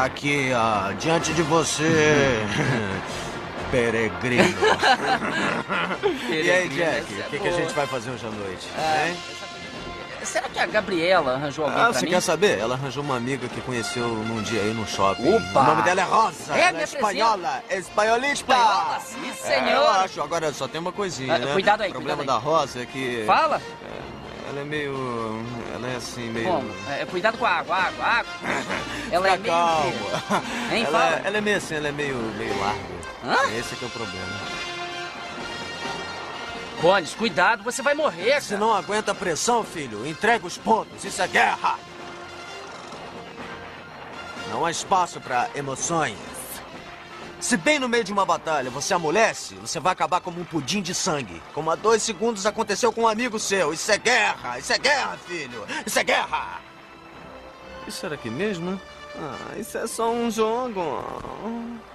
Aqui, ó, diante de você, peregrino. E aí, Jack, o que a gente vai fazer hoje à noite? Hein? Será que a Gabriela arranjou alguém pra mim? Ah, você quer saber? Ela arranjou uma amiga que conheceu num dia aí no shopping. Opa! O nome dela é Rosa, ela é espanhola, espanholista! Espanhola, sim, senhor! Eu acho, agora só tem uma coisinha, né? Cuidado aí, o problema da Rosa é que... Fala! Ela é meio... Ela é assim, meio... Como? É, cuidado com a água, água. Ela é meio... Calma. Hein, ela é meio assim, ela é meio larga. Hã? Esse é que é o problema. Cones, cuidado, você vai morrer, cara. Se não aguenta a pressão, filho, entrega os pontos. Isso é guerra. Não há espaço para emoções. Se bem no meio de uma batalha você amolece, você vai acabar como um pudim de sangue. Como há 2 segundos aconteceu com um amigo seu. Isso é guerra! Isso é guerra, filho! Isso é guerra! Isso era aqui mesmo? Ah, isso é só um jogo.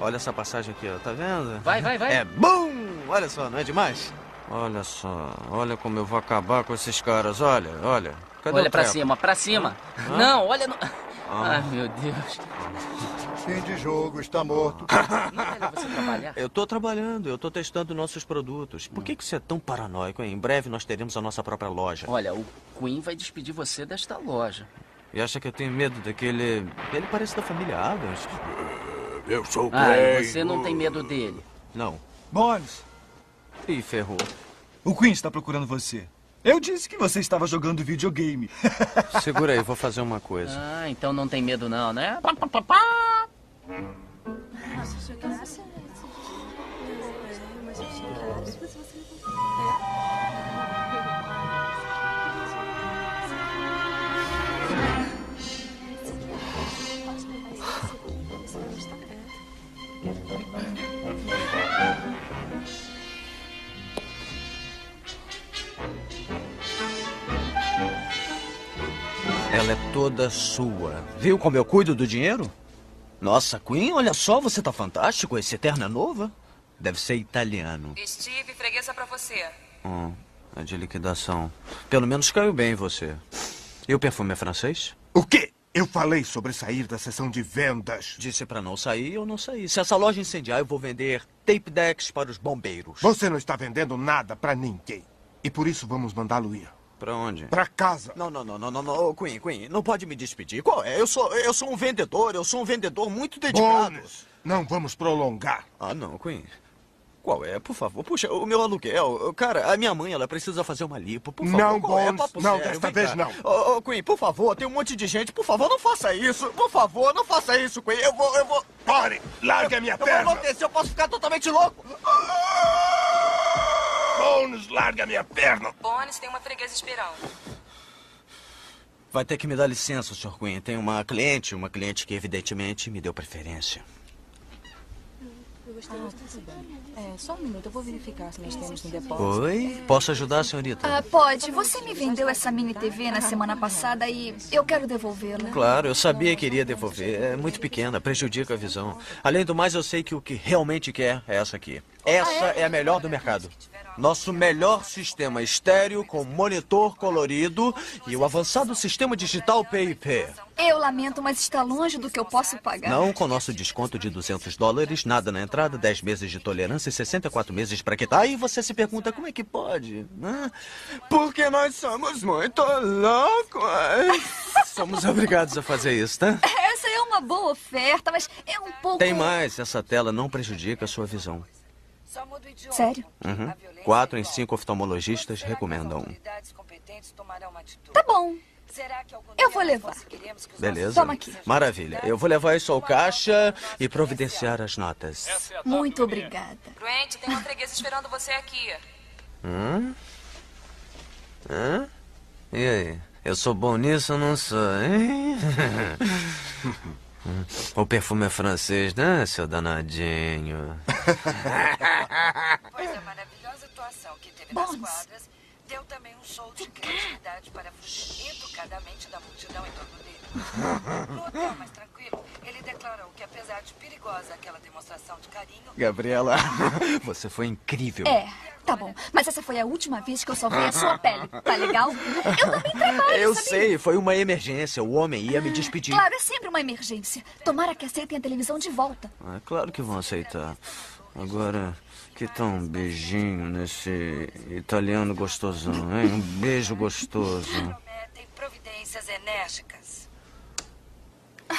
Olha essa passagem aqui, ó. Tá vendo? Vai. É BUM! Olha só, não é demais? Olha só, olha como eu vou acabar com esses caras. Olha. Cadê olha pra treco? Cima, pra cima. Ah? Não, olha... No... Ai, meu Deus. Fim de jogo, está morto. Não é melhor você trabalhar? Eu tô trabalhando, eu tô testando nossos produtos. Por que você é tão paranoico, hein? Em breve nós teremos a nossa própria loja. Olha, o Quinn vai despedir você desta loja. E acha que eu tenho medo daquele... Ele parece da família Adams. Eu sou o Quinn. Ah, você não tem medo dele? Não. Bones! Ih, ferrou. O Quinn está procurando você. Eu disse que você estava jogando videogame. Segura aí, vou fazer uma coisa. Ah, então não tem medo não, né? Ela é toda sua. Viu como eu cuido do dinheiro? Nossa, Quinn, olha só, você tá fantástico. Esse Eterna Nova deve ser italiano. Steve, freguesa pra você. É de liquidação. Pelo menos caiu bem você. E o perfume é francês? O quê? Eu falei sobre sair da sessão de vendas. Disse pra não sair, eu não saí. Se essa loja incendiar, eu vou vender tape decks para os bombeiros. Você não está vendendo nada pra ninguém. E por isso vamos mandá-lo ir. Pra onde? Pra casa. Não. Quinn, não pode me despedir. Qual é? Eu sou um vendedor. Eu sou um vendedor muito dedicado. Bones, não vamos prolongar. Ah, não, Quinn. Qual é? Por favor. Puxa, o meu aluguel. Cara, a minha mãe, ela precisa fazer uma lipo. Por favor. Não, Bones. É? Papo não, sério. Desta vez não. Oh, Quinn, por favor. Tem um monte de gente. Por favor, não faça isso. Por favor, não faça isso, Quinn. Eu vou... Pare! Largue a minha perna. Eu vou acontecer. Eu posso ficar totalmente louco. Bones, larga minha perna! Bones, tem uma freguesa esperando. Vai ter que me dar licença, Sr. Quinn. Tem uma cliente que evidentemente me deu preferência. Eu gostei bastante. Só um minuto, eu vou verificar se nós temos no depósito. Oi? Posso ajudar, senhorita? Ah, pode. Você me vendeu essa mini TV na semana passada e eu quero devolvê-la. Claro, eu sabia que iria devolver. É muito pequena, prejudica a visão. Além do mais, eu sei que o que realmente quer é essa aqui. Essa é a melhor do mercado. Nosso melhor sistema estéreo com monitor colorido e o avançado sistema digital PIP. Eu lamento, mas está longe do que eu posso pagar. Não, com nosso desconto de $200, nada na entrada, 10 meses de tolerância e 64 meses para quitar. E você se pergunta, como é que pode? Porque nós somos muito loucos. Somos obrigados a fazer isso, tá? Essa é uma boa oferta, mas é um pouco... Tem mais, essa tela não prejudica a sua visão. Sério? 4 em 5 oftalmologistas recomendam. Tá bom. Eu vou levar. Beleza. Toma aqui. Maravilha. Eu vou levar isso ao caixa e providenciar as notas. Muito obrigada. Bruente, tem uma freguesa esperando você aqui. E aí? Eu sou bom nisso ou não sou, hein? O perfume é francês, né, seu danadinho? Pois a maravilhosa atuação que teve nas quadras deu também um show de criatividade para fugir educadamente da multidão em torno dele. No hotel mais tranquilo, ele declarou que apesar de perigosa aquela demonstração de carinho... Gabriela, você foi incrível. É, Tá bom, mas essa foi a última vez que eu salvei a sua pele, tá legal? Eu também trabalho, eu sabia? Sei, foi uma emergência. O homem ia me despedir. Claro, é sempre uma emergência. Tomara que aceitem a televisão de volta. É claro que vão aceitar. Agora, que tal um beijinho nesse italiano gostosão, hein? Um beijo gostoso. Prometem providências enérgicas.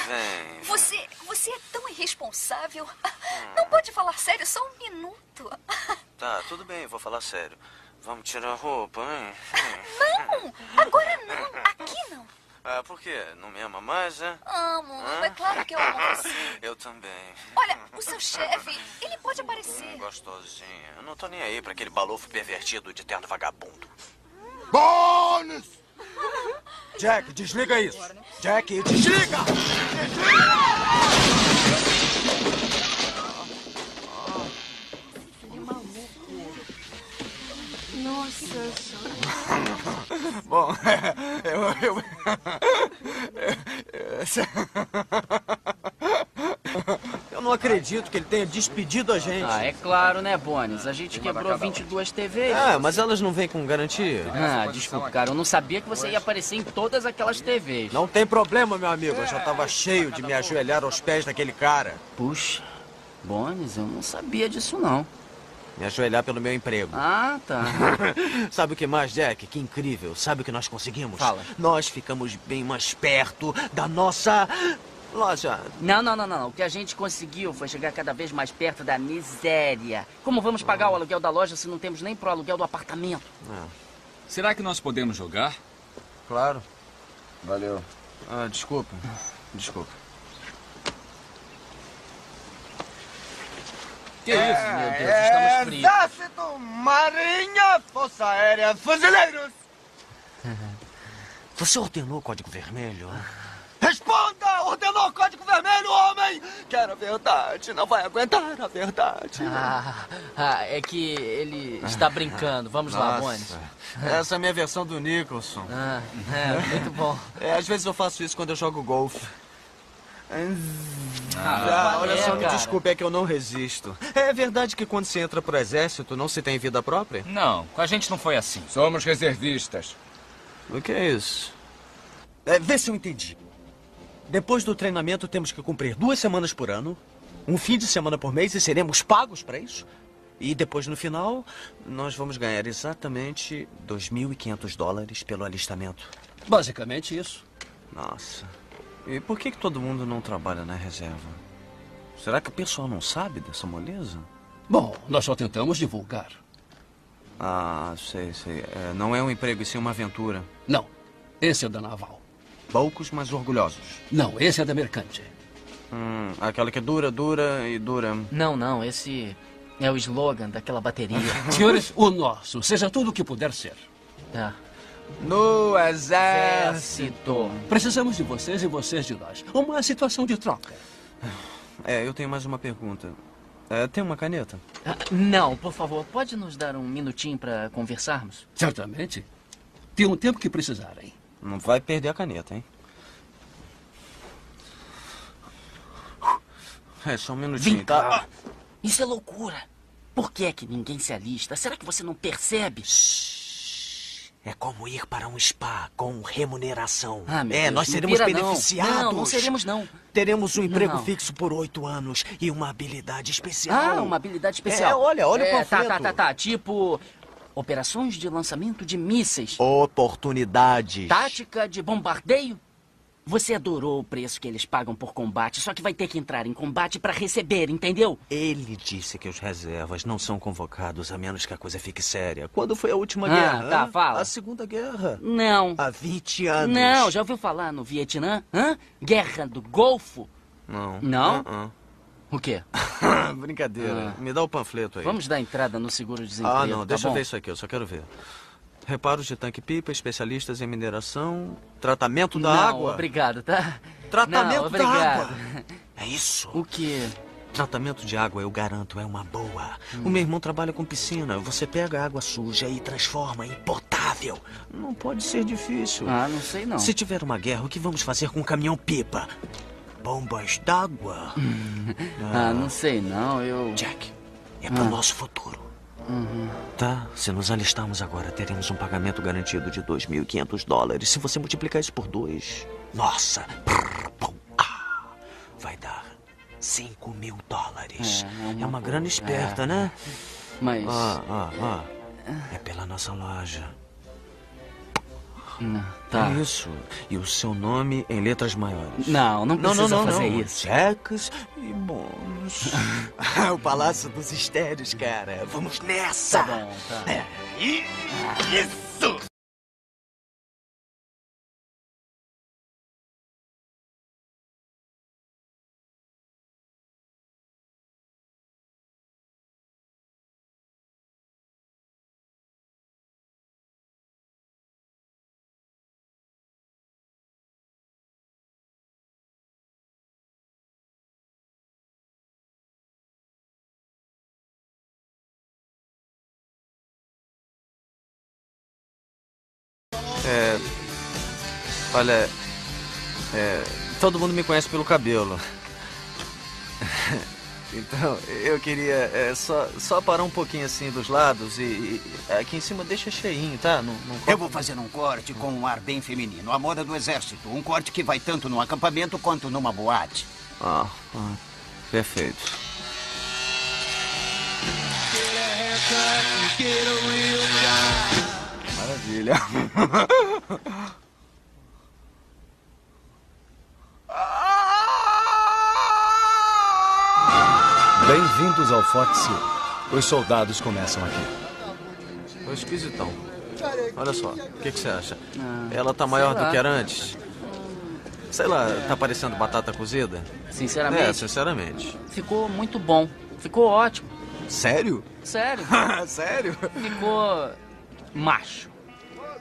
Vem. Você é tão irresponsável. Não pode falar sério só um minuto. Tá, tudo bem, vou falar sério. Vamos tirar a roupa, hein? Não, agora não. Aqui não. Ah, por quê? Não me ama mais, né? Amo, é claro que eu amo você. Eu também. Olha, o seu chefe, ele pode aparecer. Gostosinha. Eu não tô nem aí pra aquele balofo pervertido de terno vagabundo. Bones! Jack, desliga isso. Jack, desliga! Nossa. Bom, eu não acredito que ele tenha despedido a gente. Ah, é claro, né, Bones? A gente quebrou 22 TVs. Ah, mas elas não vêm com garantia. Ah, desculpa, cara. Eu não sabia que você ia aparecer em todas aquelas TVs. Não tem problema, meu amigo. Eu já tava cheio de me ajoelhar aos pés daquele cara. Puxa, Bones, eu não sabia disso, não. Me ajoelhar pelo meu emprego. Ah, tá. Sabe o que mais, Jack? Que incrível. Sabe o que nós conseguimos? Fala. Nós ficamos bem mais perto da nossa loja. Não. O que a gente conseguiu foi chegar cada vez mais perto da miséria. Como vamos pagar o aluguel da loja se não temos nem pro aluguel do apartamento? Será que nós podemos jogar? Claro. Valeu. Ah, desculpa. Desculpa. Que isso, meu Deus, estamos frios. Exército, Marinha, Força Aérea, Fuzileiros! Você ordenou o Código Vermelho? Responda! Ordenou o Código Vermelho, homem! Quero a verdade, não vai aguentar a verdade. É que ele está brincando. Vamos lá, Bones. Essa é a minha versão do Nicholson. Muito bom. Às vezes eu faço isso quando eu jogo golfe. Olha só, me desculpe, é que eu não resisto. É verdade que quando se entra pro exército não se tem vida própria? Não, com a gente não foi assim. Somos reservistas. O que é isso? Vê se eu entendi. Depois do treinamento temos que cumprir 2 semanas por ano, um fim de semana por mês e seremos pagos para isso. E depois, no final, nós vamos ganhar exatamente $2.500 pelo alistamento. Basicamente isso. Nossa. E por que todo mundo não trabalha na reserva? Será que o pessoal não sabe dessa moleza? Bom, nós só tentamos divulgar. Ah, sei. Não é um emprego, e sim uma aventura. Não, esse é da naval. Poucos, mas orgulhosos. Não, esse é da mercante. Aquela que dura e dura. Não, esse é o slogan daquela bateria. Senhores, o nosso, seja tudo o que puder ser. Tá. No exército. Precisamos de vocês e vocês de nós. Uma situação de troca. Eu tenho mais uma pergunta. Tem uma caneta? Não, por favor, pode nos dar um minutinho para conversarmos? Certamente. Tem um tempo que precisarem. Não vai perder a caneta, hein? Só um minutinho. Vem cá. Isso é loucura. Por que é que ninguém se alista? Será que você não percebe? Shhh. É como ir para um spa com remuneração. Deus, nós seremos beneficiados. Não seremos, não. Teremos um emprego fixo por 8 anos e uma habilidade especial. Uma habilidade especial. Olha o panfleto. Tá. Tipo, operações de lançamento de mísseis. Oportunidades. Tática de bombardeio. Você adorou o preço que eles pagam por combate, só que vai ter que entrar em combate para receber, entendeu? Ele disse que os reservas não são convocados a menos que a coisa fique séria. Quando foi a última guerra? Tá, fala. A Segunda Guerra? Não. Há 20 anos. Não, já ouviu falar no Vietnã? Guerra do Golfo? Não. Não? O quê? Brincadeira. Me dá o panfleto aí. Vamos dar entrada no seguro-desemprego. Não, deixa eu ver isso aqui, eu só quero ver. Reparos de tanque-pipa, especialistas em mineração, tratamento da água. Obrigado, tá? Tratamento da água. É isso. O quê? Tratamento de água, eu garanto, é uma boa. O meu irmão trabalha com piscina. Você pega a água suja e transforma em potável. Não pode ser difícil. Não sei não. Se tiver uma guerra, o que vamos fazer com o caminhão-pipa? Bombas d'água? Não sei não, eu... Jack, é pro nosso futuro. Tá, se nos alistarmos agora, teremos um pagamento garantido de $2.500. Se você multiplicar isso por 2, nossa, vai dar $5.000. É uma grana esperta, né? Mas... é pela nossa loja. Não, tá. É isso. E o seu nome em letras maiores. Não precisa fazer isso. Checas e bônus. O Palácio dos Mistérios, cara. Vamos nessa. Tá bom, tá. É. Isso. Olha, todo mundo me conhece pelo cabelo. Então, eu queria só parar um pouquinho assim dos lados e aqui em cima deixa cheinho, tá? Eu vou fazer um corte com um ar bem feminino, a moda do exército. Um corte que vai tanto no acampamento quanto numa boate. Perfeito. Maravilha. Bem-vindos ao Fort Sill. Os soldados começam aqui. Foi esquisitão. Olha só, o que você acha? Ela tá maior do que era antes? Sei lá, tá parecendo batata cozida? Sinceramente? Sinceramente. Ficou muito bom. Ficou ótimo. Sério? Sério. Sério? Ficou... macho.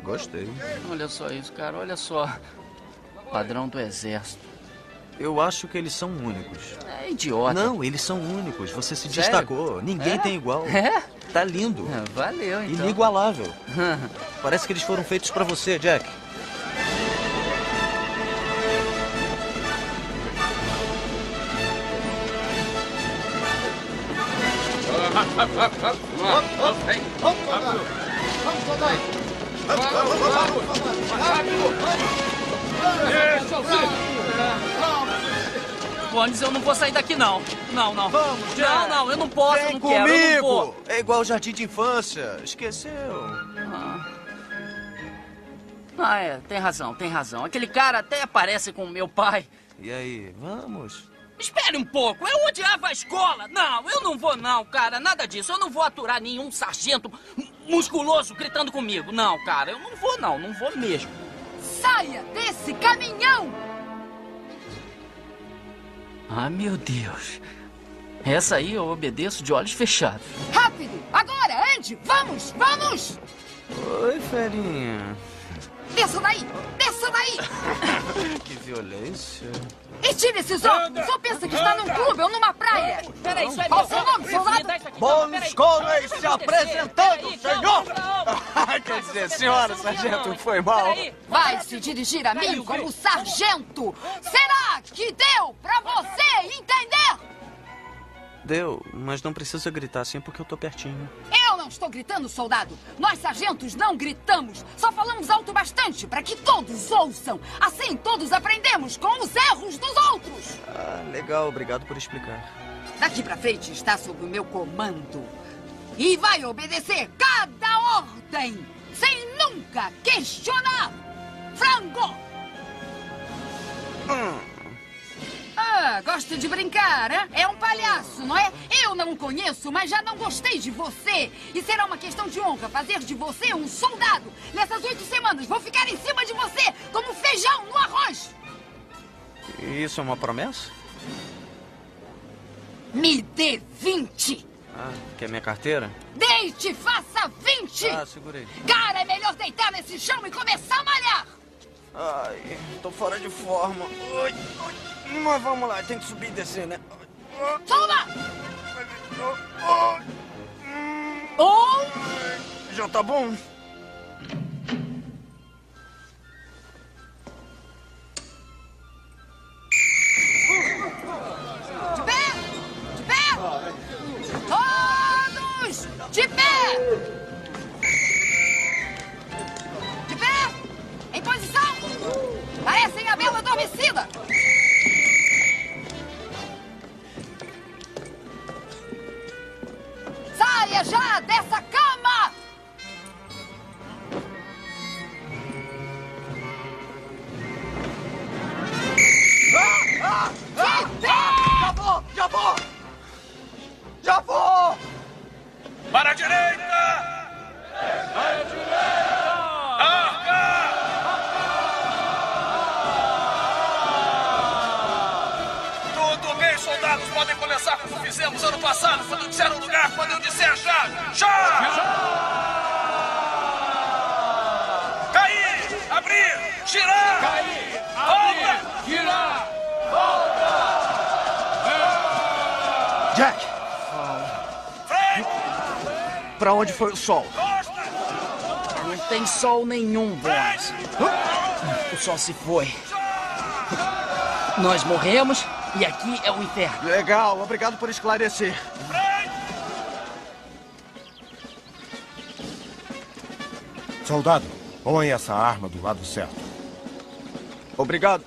Gostei. Olha só isso, cara. Olha só. Padrão do exército. Eu acho que eles são únicos. É idiota. Não, eles são únicos. Você se destacou. Ninguém tem igual. Tá lindo. Valeu, então. Inigualável. Parece que eles foram feitos pra você, Jack. Bones, eu não vou sair daqui, não. Não. Vamos, Jack. Não, eu não posso, não comigo. Quero, eu não vou. É igual jardim de infância. Esqueceu. Tem razão. Aquele cara até parece com meu pai. E aí, vamos? Espere um pouco, eu odiava a escola. Não, eu não vou não, cara, nada disso. Eu não vou aturar nenhum sargento musculoso gritando comigo. Não, cara, eu não vou mesmo. Saia desse caminhão! Ah, meu Deus. Essa aí eu obedeço de olhos fechados. Rápido, agora, Andy, vamos! Oi, ferinha. Desça daí! Que violência. E tire esses óculos! Só pensa que está num clube ou numa praia! Peraí, isso é meu soldado! Bones Conway se apresentando, senhor! Quer dizer, senhora, sargento, foi mal. Vai se dirigir a mim como sargento! Será que deu pra você entender? Deu, mas não precisa gritar assim porque eu tô pertinho. Eu não estou gritando, soldado. Nós, sargentos, não gritamos. Só falamos alto bastante para que todos ouçam. Assim, todos aprendemos com os erros dos outros. Ah, legal. Obrigado por explicar. Daqui pra frente está sob o meu comando. E vai obedecer cada ordem, sem nunca questionar. Frango! Ah, gosta de brincar, hein? É um palhaço, não é? Eu não o conheço, mas já não gostei de você. E será uma questão de honra fazer de você um soldado. Nessas 8 semanas, vou ficar em cima de você, como feijão no arroz. Isso é uma promessa? Me dê 20. Ah, quer minha carteira? Deite, faça 20. Ah, segurei. Cara, é melhor deitar nesse chão e começar a malhar. Ai, tô fora de forma. Mas vamos lá, tem que subir e descer, né? Toma! Já tá bom? De pé! Todos! De pé! podem começar como fizemos ano passado, quando disser um lugar, quando eu disser já. Já! Cair! Abrir! Girar! Cair! Abrir! Volta! Girar! Volta! Jack! Frente! Pra onde foi o sol? Não tem sol nenhum, Bones. O sol se foi. Nós morremos e aqui é o inferno. Legal, obrigado por esclarecer. Soldado, põe essa arma do lado certo. Obrigado.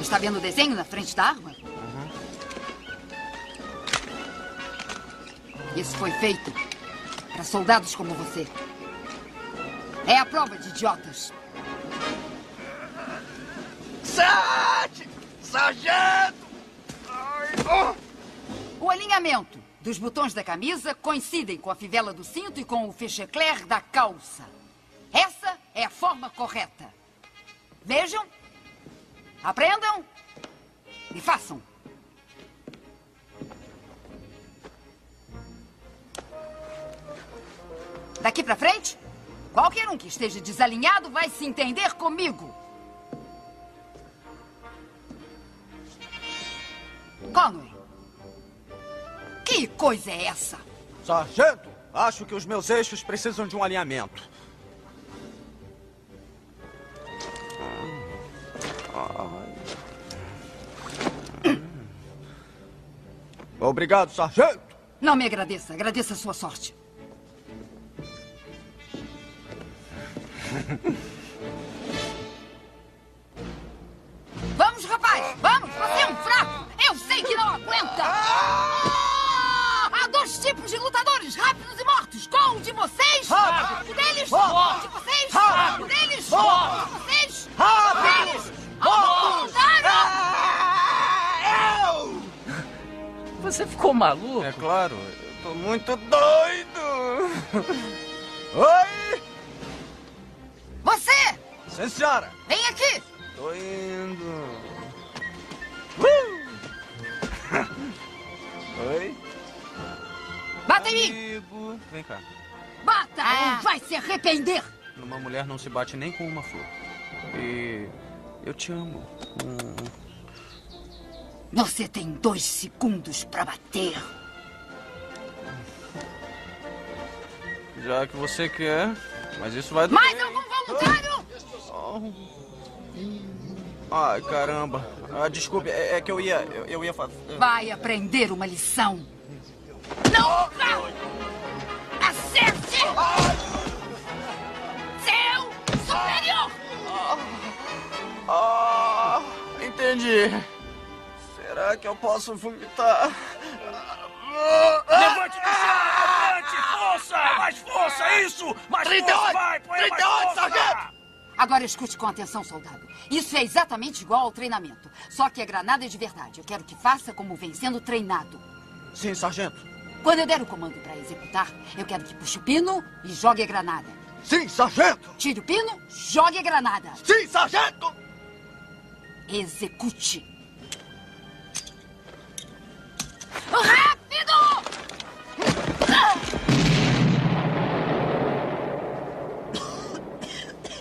Está vendo o desenho na frente da arma? Isso foi feito para soldados como você. É a prova de idiotas. Sargento! Sargento! O alinhamento dos botões da camisa coincidem com a fivela do cinto e com o fechecler da calça. Essa é a forma correta. Vejam, aprendam e façam. Daqui pra frente, qualquer um que esteja desalinhado vai se entender comigo. Conway, que coisa é essa? Sargento, acho que os meus eixos precisam de um alinhamento. Obrigado, sargento. Não me agradeça, agradeça a sua sorte. Vamos, rapaz! Vamos! Você é um fraco! Eu sei que não aguenta! Há dois tipos de lutadores, rápidos e mortos! Qual o de vocês? Rápido! O deles? Morto! O de vocês? Rápido! O deles? Morto! O de vocês? Rápido! O deles? Morto! Eu! Você ficou maluco? É claro, eu tô muito doido! Oi! Você! Sim, senhora! Vem aqui! Tô indo! Oi? Bata em mim! Vem cá. Bata! Não vai se arrepender! Uma mulher não se bate nem com uma flor. E... eu te amo. Você tem 2 segundos pra bater. Já que você quer, mas isso vai... Mais algum voluntário? Ai, caramba. Ah, desculpe, é que eu ia fazer... Vai aprender uma lição. Não! Acerte! Seu superior! Ah, entendi. Será que eu posso vomitar? Levante do chão! Levante! Força! Mais força! Isso! Mais 38, força! Vai, põe 38, mais força! Sargento! Agora escute com atenção, soldado. Isso é exatamente igual ao treinamento. Só que a granada é de verdade. Eu quero que faça como vem sendo treinado. Sim, sargento. Quando eu der o comando para executar, eu quero que puxe o pino e jogue a granada. Sim, sargento. Tire o pino, jogue a granada. Sim, sargento. Execute. Rápido!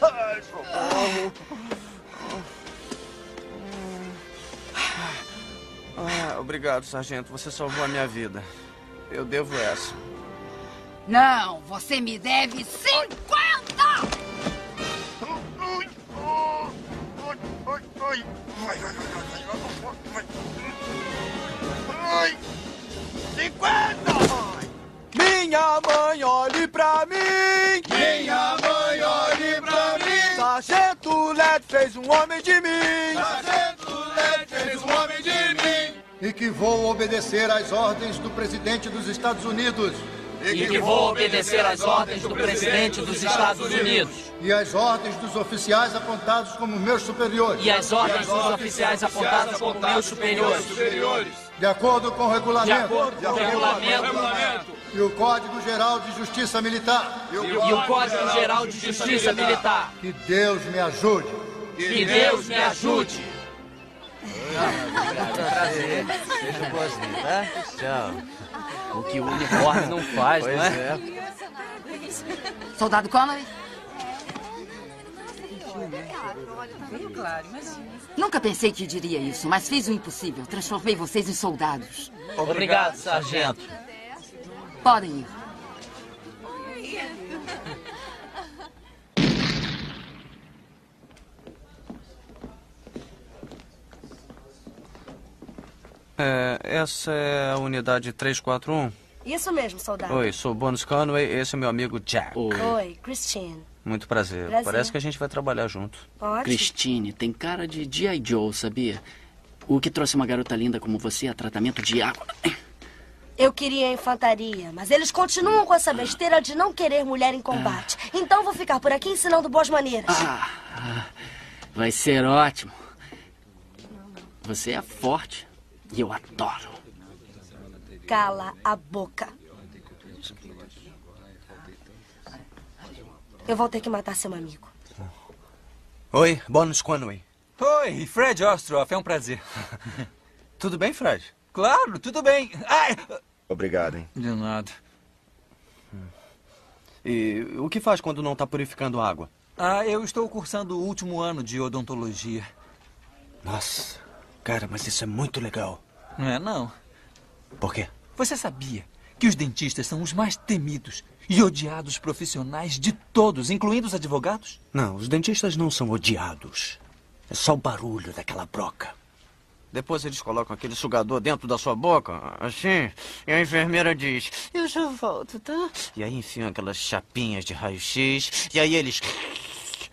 Ai, socorro. Ah, obrigado, sargento. Você salvou a minha vida. Eu devo essa. Não, você me deve 50! Ai. 50! Minha mãe, olhe pra mim! Minha mãe, olhe pra mim! Sargento Led fez um homem de mim! Sargento Led fez um homem de mim! E que vou obedecer às ordens do presidente dos Estados Unidos! E que vou obedecer às ordens do presidente dos Estados Unidos! E às ordens dos oficiais apontados como meus superiores! E às ordens dos oficiais apontados como meus superiores! De acordo com o regulamento. E o Código Geral de Justiça Militar. E o Código Geral de Justiça Militar. Que Deus me ajude. Prazer. Seja bonzinho, né? Tchau. O que o uniforme não faz, pois não é? Soldado Conway? Nunca pensei que diria isso, mas fiz o impossível. Transformei vocês em soldados. Obrigado, sargento. Podem ir. Essa é a unidade 341? Isso mesmo, soldado. Oi, sou Bones Conway, esse é meu amigo Jack. Oi, Christine. Muito prazer. Parece que a gente vai trabalhar junto. Pode? Christine tem cara de G.I. Joe, sabia? O que trouxe uma garota linda como você a tratamento de água? Eu queria a infantaria, mas eles continuam com essa besteira de não querer mulher em combate. Então vou ficar por aqui ensinando boas maneiras. Vai ser ótimo. Você é forte e eu adoro. Cala a boca. Eu vou ter que matar seu amigo. Oi, Bones Conway. Oi, Fred Ostroff, é um prazer. Tudo bem, Fred? Claro, tudo bem. Ai! Obrigado, hein? De nada. E o que faz quando não está purificando água? Eu estou cursando o último ano de odontologia. Nossa, cara, mas isso é muito legal. Não é, não. Por quê? Você sabia que os dentistas são os mais temidos e odiados profissionais de todos, incluindo os advogados? Não, os dentistas não são odiados. É só o barulho daquela broca. Depois eles colocam aquele sugador dentro da sua boca, assim, e a enfermeira diz, eu já volto, tá? E aí enfiam aquelas chapinhas de raio-x, e aí eles...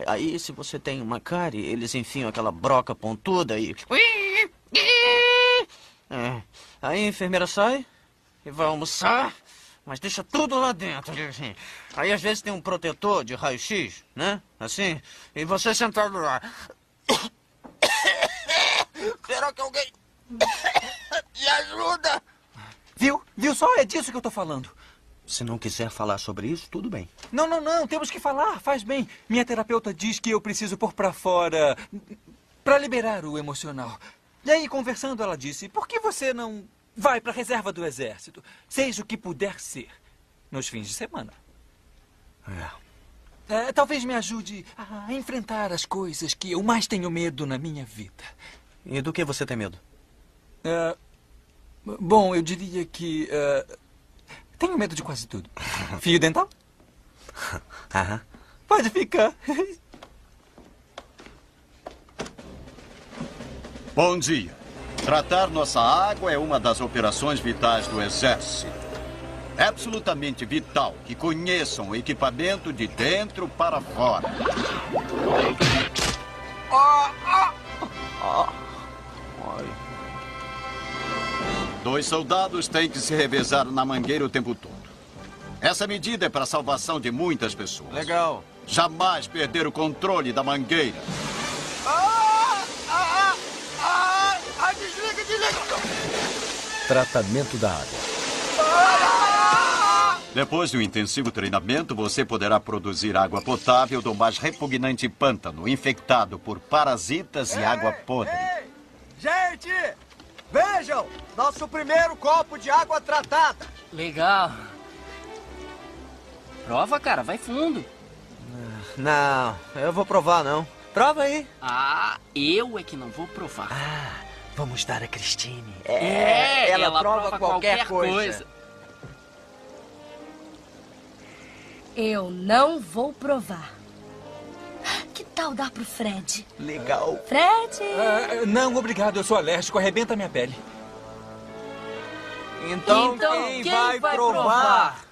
Aí, se você tem uma cárie, eles enfiam aquela broca pontuda e... É. Aí a enfermeira sai e vai almoçar... Mas deixa tudo lá dentro. Aí às vezes tem um protetor de raio-x, né? Assim. E você sentado lá. Será que alguém me ajuda? Viu? Viu só? É disso que eu tô falando. Se não quiser falar sobre isso, tudo bem. Não, não, não. Temos que falar. Faz bem. Minha terapeuta diz que eu preciso pôr pra fora pra liberar o emocional. E aí, conversando, ela disse, por que você não... Vai para a reserva do exército. Seja o que puder ser. Nos fins de semana. Talvez me ajude a enfrentar as coisas que eu mais tenho medo na minha vida. E do que você tem medo? Bom, eu diria que... tenho medo de quase tudo. Fio dental? Pode ficar. Bom dia. Tratar nossa água é uma das operações vitais do Exército. É absolutamente vital que conheçam o equipamento de dentro para fora. Dois soldados têm que se revezar na mangueira o tempo todo. Essa medida é para a salvação de muitas pessoas. Legal. Jamais perder o controle da mangueira. Desliga, desliga. Tratamento da água. Depois de um intensivo treinamento, você poderá produzir água potável do mais repugnante pântano, infectado por parasitas e água podre. Ei, gente, vejam, nosso primeiro copo de água tratada. Legal. Prova, cara, vai fundo. Não, eu vou provar, não. Prova aí. Eu é que não vou provar. Vamos dar a Christine. Ela prova qualquer coisa. Eu não vou provar. Que tal dar pro Fred? Legal. Fred! Não, obrigado. Eu sou alérgico. Arrebenta minha pele. Então quem vai provar?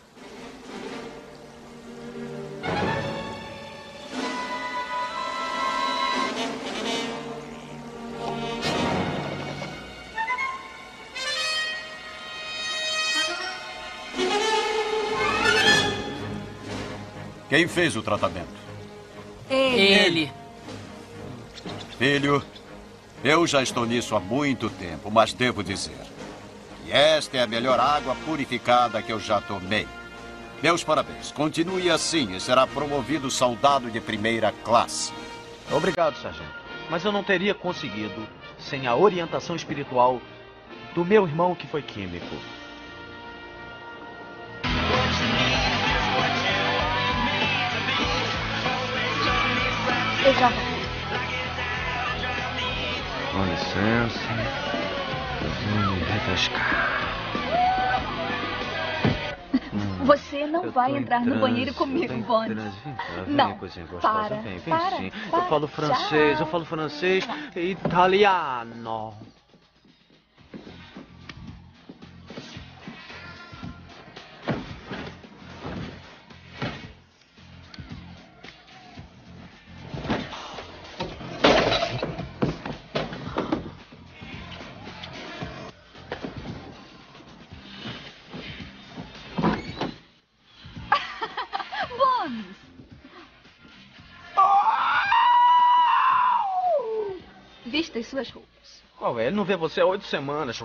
Quem fez o tratamento? Ele. Filho, eu já estou nisso há muito tempo, mas devo dizer, E esta é a melhor água purificada que eu já tomei. Meus parabéns. Continue assim e será promovido soldado de primeira classe. Obrigado, sargento. Mas eu não teria conseguido sem a orientação espiritual do meu irmão que foi químico. Eu já vou. Com licença, eu vou me refrescar. Você não vai entrar no banheiro comigo, Bones. Não, para, para. Eu falo francês e italiano. Vista as suas roupas. Qual é? Ele não vê você há 8 semanas.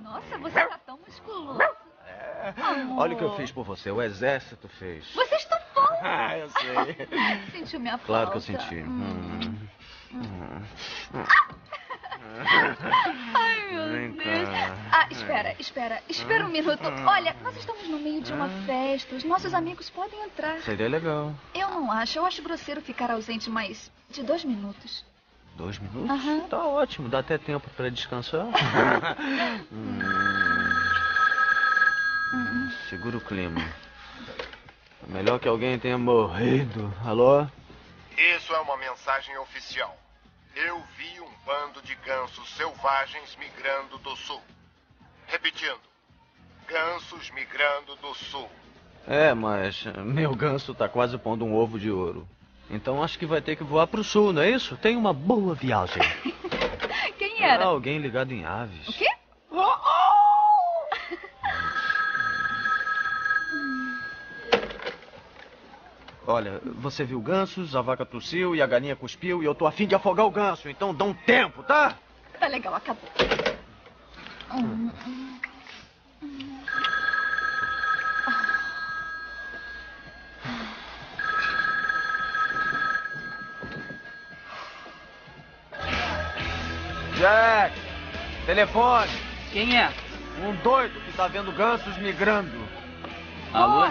Nossa, você tá tão musculoso. É. Olha o que eu fiz por você. O exército fez. Você está fora. Ah, eu sei. Sentiu minha falta? Claro que eu senti. Ai, meu Deus. Ah, espera um minuto. Olha, nós estamos no meio de uma festa. Os nossos amigos podem entrar. Seria legal. Eu não acho. Eu acho grosseiro ficar ausente mais de 2 minutos. 2 minutos? Uhum. Tá ótimo. Dá até tempo para descansar. Segura o clima. É melhor que alguém tenha morrido. Alô? Isso é uma mensagem oficial. Eu vi um bando de gansos selvagens migrando do sul. Repetindo, gansos migrando do sul. É, mas meu ganso tá quase pondo um ovo de ouro. Então acho que vai ter que voar pro sul, não é isso? Tenha uma boa viagem. Quem era? Ah, alguém ligado em aves. O quê? Olha, você viu gansos, a vaca tossiu e a galinha cuspiu e eu tô afim de afogar o ganso, então dá um tempo, tá? Tá legal, acabou. Jack, telefone. Quem é? Um doido que tá vendo gansos migrando. Alô?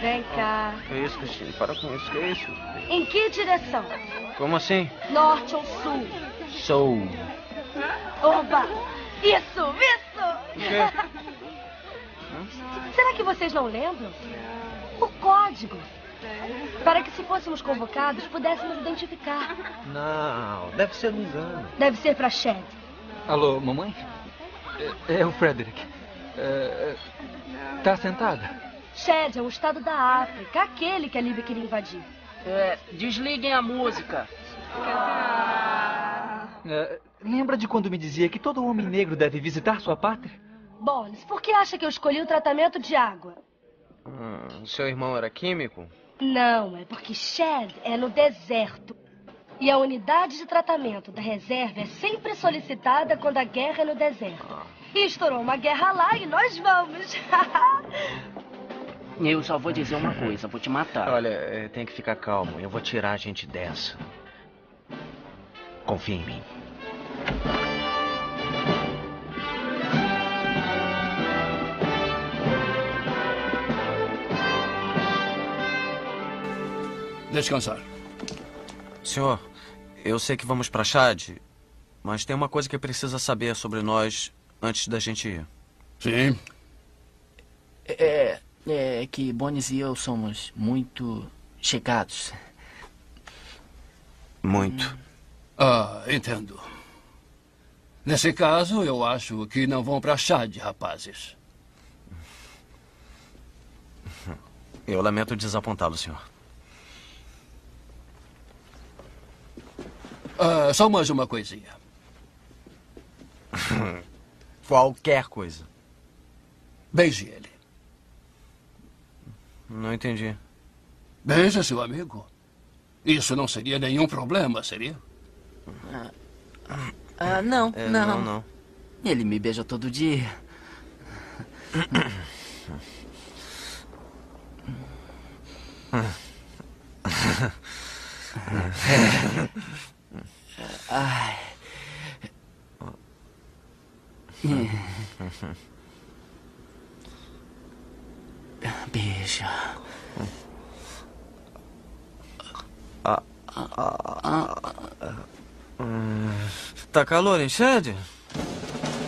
Vem cá. Que é isso, Christine? Para com isso. Que é isso? Em que direção? Como assim? Norte ou sul? Sul. Oba! Isso, isso! O quê? Será que vocês não lembram? O código. Para que se fôssemos convocados, pudéssemos identificar. Não, deve ser um engano. Deve ser para Chade. Alô, mamãe? É o Frederick. Tá sentada? Chade é o estado da África, aquele que a Líbia queria invadir. Desliguem a música. Lembra de quando me dizia que todo homem negro deve visitar sua pátria? Bones, por que acha que eu escolhi o tratamento de água? Seu irmão era químico? Não, é porque Chade é no deserto. E a unidade de tratamento da reserva é sempre solicitada quando a guerra é no deserto. E estourou uma guerra lá e nós vamos. Eu só vou dizer uma coisa, vou te matar. Olha, tem que ficar calmo, eu vou tirar a gente dessa. Confia em mim. Descansar. Senhor, eu sei que vamos para Chade, mas tem uma coisa que precisa saber sobre nós antes da gente ir. Sim. É que Bones e eu somos muito chegados. Muito. Ah, entendo. Nesse caso, eu acho que não vão pra Chade, rapazes. Eu lamento desapontá-lo, senhor. Ah, só mais uma coisinha. Qualquer coisa. Beije ele. Não entendi. Beija seu amigo. Isso não seria nenhum problema, seria? Não. Ele me beija todo dia. Ai. Beija. Tá calor, hein, Chade?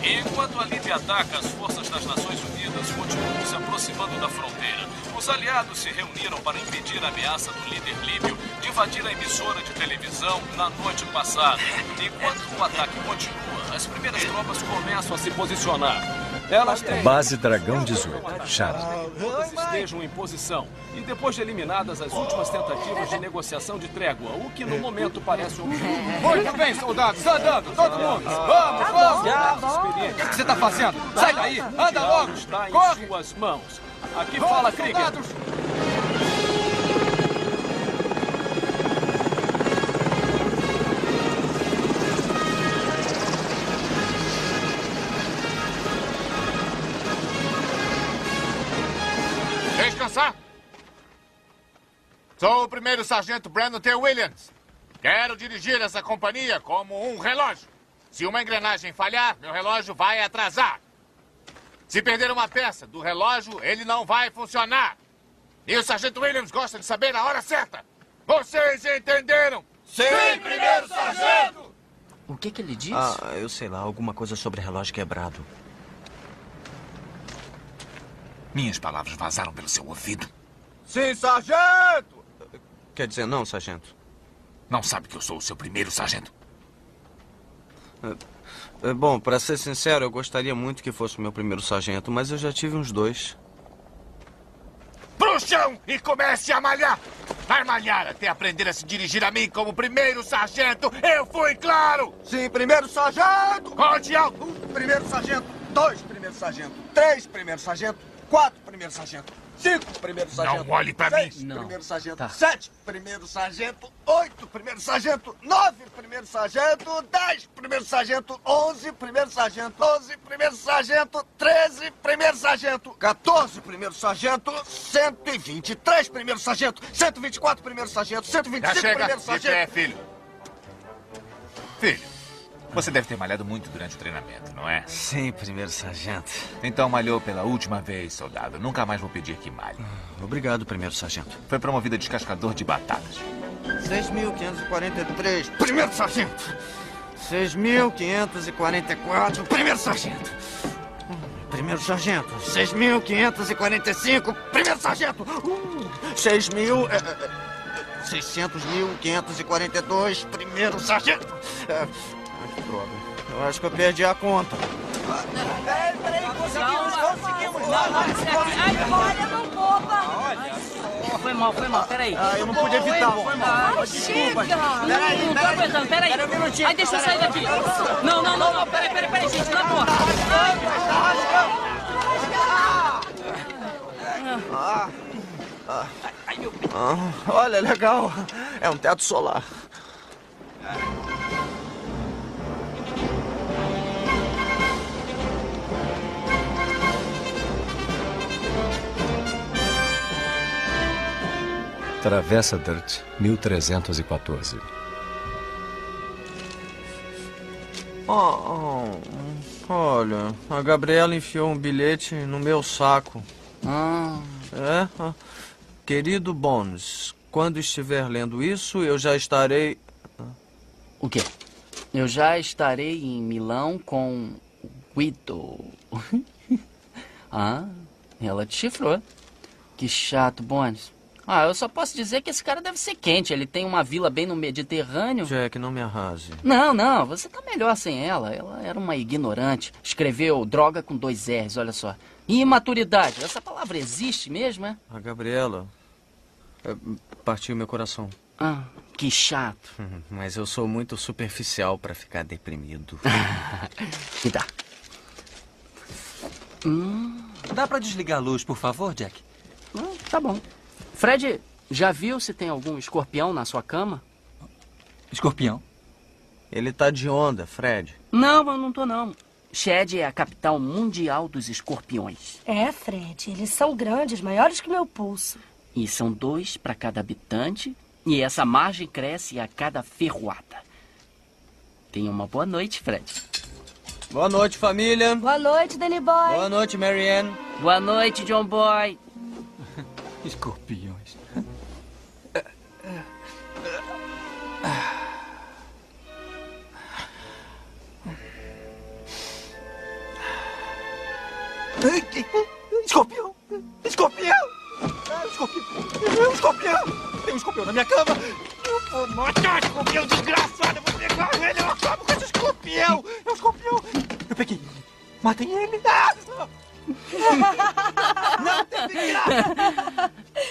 Enquanto a Líbia ataca, as forças das Nações Unidas continuam se aproximando da fronteira. Os aliados se reuniram para impedir a ameaça do líder líbio de invadir a emissora de televisão na noite passada. Enquanto o ataque continua, as primeiras tropas começam a se posicionar. Elas têm... Base Dragão 18, Chade. Todas estejam em posição. E depois de eliminadas as últimas tentativas de negociação de trégua, o que no momento parece um... Muito bem, soldados, andando, todo mundo! Vamos, vamos! O que você está fazendo? Sai daí, anda logo! Está em suas mãos. Aqui fala, Krieger. Descansar. Sou o primeiro sargento Brandon T. Williams. Quero dirigir essa companhia como um relógio. Se uma engrenagem falhar, meu relógio vai atrasar. Se perder uma peça do relógio, ele não vai funcionar. E o sargento Williams gosta de saber a hora certa. Vocês entenderam? Sim, primeiro sargento! O que que ele disse? Eu sei lá, alguma coisa sobre relógio quebrado. Minhas palavras vazaram pelo seu ouvido. Sim, sargento! Quer dizer, não, sargento. Não sabe que eu sou o seu primeiro sargento. Bom, pra ser sincero, eu gostaria muito que fosse o meu primeiro sargento, mas eu já tive uns dois. Pro chão e comece a malhar! Vai malhar até aprender a se dirigir a mim como primeiro sargento! Eu fui claro! Sim, primeiro sargento! Conte alto! Um primeiro sargento, dois primeiros sargentos, três primeiros sargentos, quatro primeiros sargentos, cinco primeiros sargentos... Não olhe pra mim! Não. Primeiro sargento, tá. Sete primeiro sargento, oito primeiro sargento, nove primeiro sargento, 10 primeiro sargento, 11 primeiro sargento, 12 primeiro sargento, 13 primeiro sargento, 14 primeiro sargento, 123 primeiro sargento, 124 primeiro sargento, 125 primeiro sargento... Já chega, filho. Filho, você deve ter malhado muito durante o treinamento, não é? Sim, primeiro sargento. Então malhou pela última vez, soldado. Nunca mais vou pedir que malhe. Obrigado, primeiro sargento. Foi promovido a descascador de batatas. 6.543, primeiro sargento. 6.544, primeiro sargento. Primeiro sargento. 6.545, primeiro sargento. 600.542, primeiro sargento. Que droga. Eu acho que eu perdi a conta. Peraí, conseguimos. Olha, foi mal, peraí. Eu não pude evitar, foi mal. Desculpa. Peraí. Ai, deixa eu sair daqui. Não, peraí, gente, na porra. Olha, legal. É um teto solar. Travessa Dirt, 1314. Olha, a Gabriela enfiou um bilhete no meu saco. Querido Bones, quando estiver lendo isso, eu já estarei... O quê? Eu já estarei em Milão com Guido. Ela te chifrou. Que chato, Bones. Eu só posso dizer que esse cara deve ser quente. Ele tem uma vila bem no Mediterrâneo. Jack, não me arrase. Não. Você tá melhor sem ela. Ela era uma ignorante. Escreveu droga com 2 R's, olha só. Imaturidade. Essa palavra existe mesmo, é? A Gabriela... Partiu meu coração. Que chato. Mas eu sou muito superficial pra ficar deprimido. Que dá. Dá pra desligar a luz, por favor, Jack? Tá bom. Fred, Já viu se tem algum escorpião na sua cama? Escorpião? Ele tá de onda, Fred. Não, eu não tô não. Chade é a capital mundial dos escorpiões. É, Fred. Eles são grandes, maiores que meu pulso. E são 2 para cada habitante. E essa margem cresce a cada ferroada. Tenha uma boa noite, Fred. Boa noite, família. Boa noite, Danny Boy. Boa noite, Marianne. Boa noite, John Boy. Escorpiões. Escorpião! Escorpião! Escorpião! Escorpião! Tem um escorpião na minha cama! Eu vou matar o escorpião, desgraçado! Eu vou pegar ele! Eu acabo com esse escorpião! É um escorpião! Eu peguei ele! Matem ele! Ah! Não, tem que virar!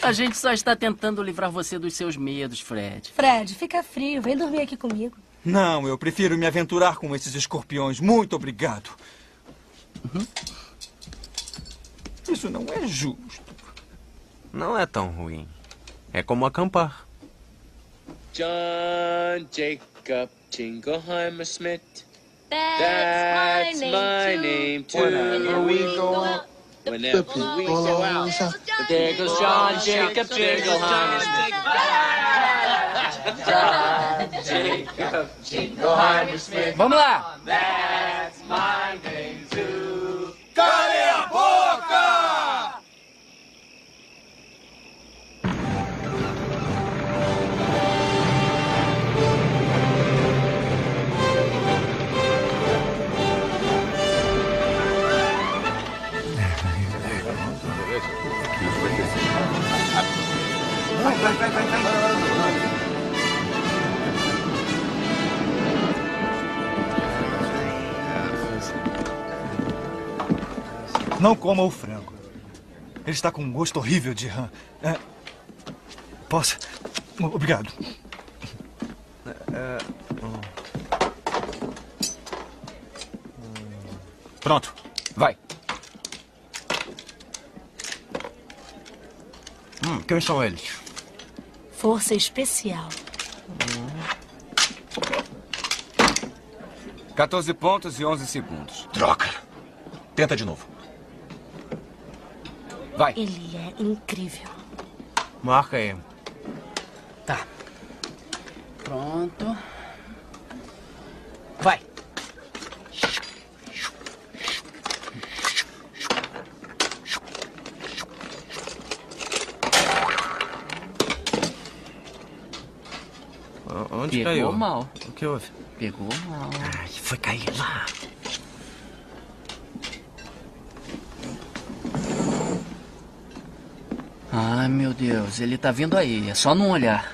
A gente só está tentando livrar você dos seus medos, Fred. Fred, fica frio. Vem dormir aqui comigo. Não, eu prefiro me aventurar com esses escorpiões. Muito obrigado. Uhum. Isso não é justo. Não é tão ruim. É como acampar. John Jacob Jingleheimer Smith. That's my name too. Whenever we go out, whenever we go out, there goes John Jacob Jingleheimer Smith. John Jacob Jingleheimer Smith. Vamos lá. That's my name too. Cale a boca! Não coma o frango. Ele está com um gosto horrível de rã. É... Posso? Obrigado. Pronto, vai. Quem são eles? Força Especial. 14 pontos e 11 segundos. Droga! Tenta de novo. Vai. Ele é incrível. Marca aí. Tá. Pronto. Vai. Onde pegou caiu? Pegou mal. O que houve? Pegou mal. Ai, foi cair lá. Ai, meu Deus. Ele tá vindo aí. É só não olhar.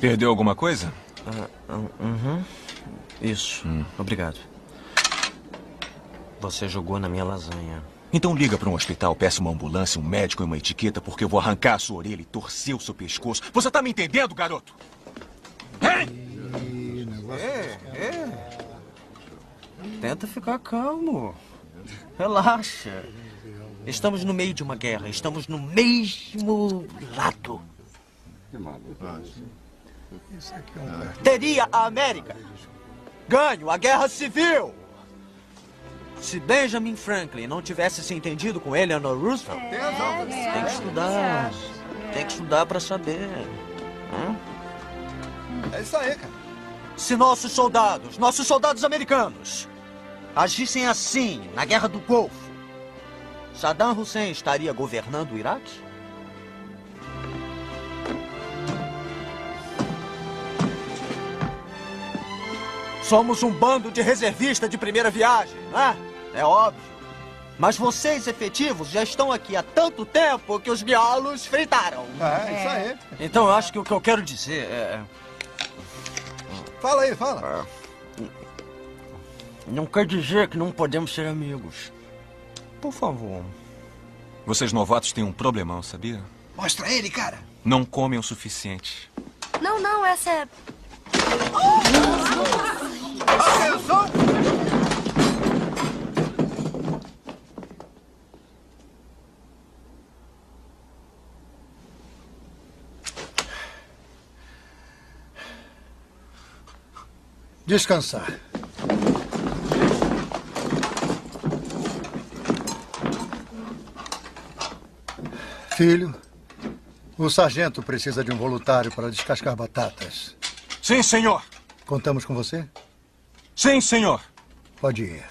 Perdeu alguma coisa? Uhum. Isso. Obrigado. Você jogou na minha lasanha. Então liga para um hospital, peça uma ambulância, um médico e uma etiqueta, porque eu vou arrancar a sua orelha e torcer o seu pescoço. Você tá me entendendo, garoto? Hein? Tenta ficar calmo. Relaxa. Estamos no meio de uma guerra. Estamos no mesmo lado. Teria a América ganho a guerra civil se Benjamin Franklin não tivesse se entendido com Eleanor Roosevelt. Tem que estudar. Tem que estudar pra saber. É isso aí, cara. Se nossos soldados americanos, agissem assim na Guerra do Golfo, Saddam Hussein estaria governando o Iraque? Somos um bando de reservistas de primeira viagem, não é? É óbvio. Mas vocês, efetivos, já estão aqui há tanto tempo que os miolos fritaram. É, isso aí. Então, eu acho que o que eu quero dizer é... Fala aí, fala. Não quer dizer que não podemos ser amigos. Por favor. Vocês novatos têm um problemão, sabia? Mostra ele, cara. Não comem o suficiente. Não, não, essa é... Atenção! descansar. Filho, o sargento precisa de um voluntário para descascar batatas. Sim, senhor. Contamos com você? Sim, senhor. Pode ir.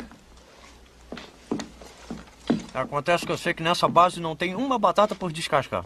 Acontece que eu sei que nessa base não tem uma batata por descascar.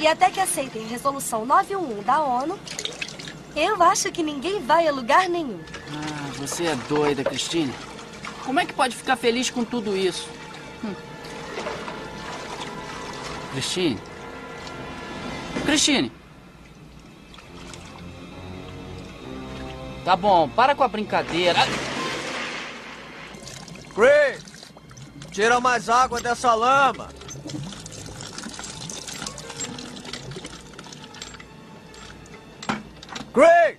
E até que aceitem a resolução 911 da ONU, eu acho que ninguém vai a lugar nenhum. Ah, você é doida, Christine. Como é que pode ficar feliz com tudo isso? Christine? Christine! Tá bom, para com a brincadeira. Chris! Tira mais água dessa lama! Grace!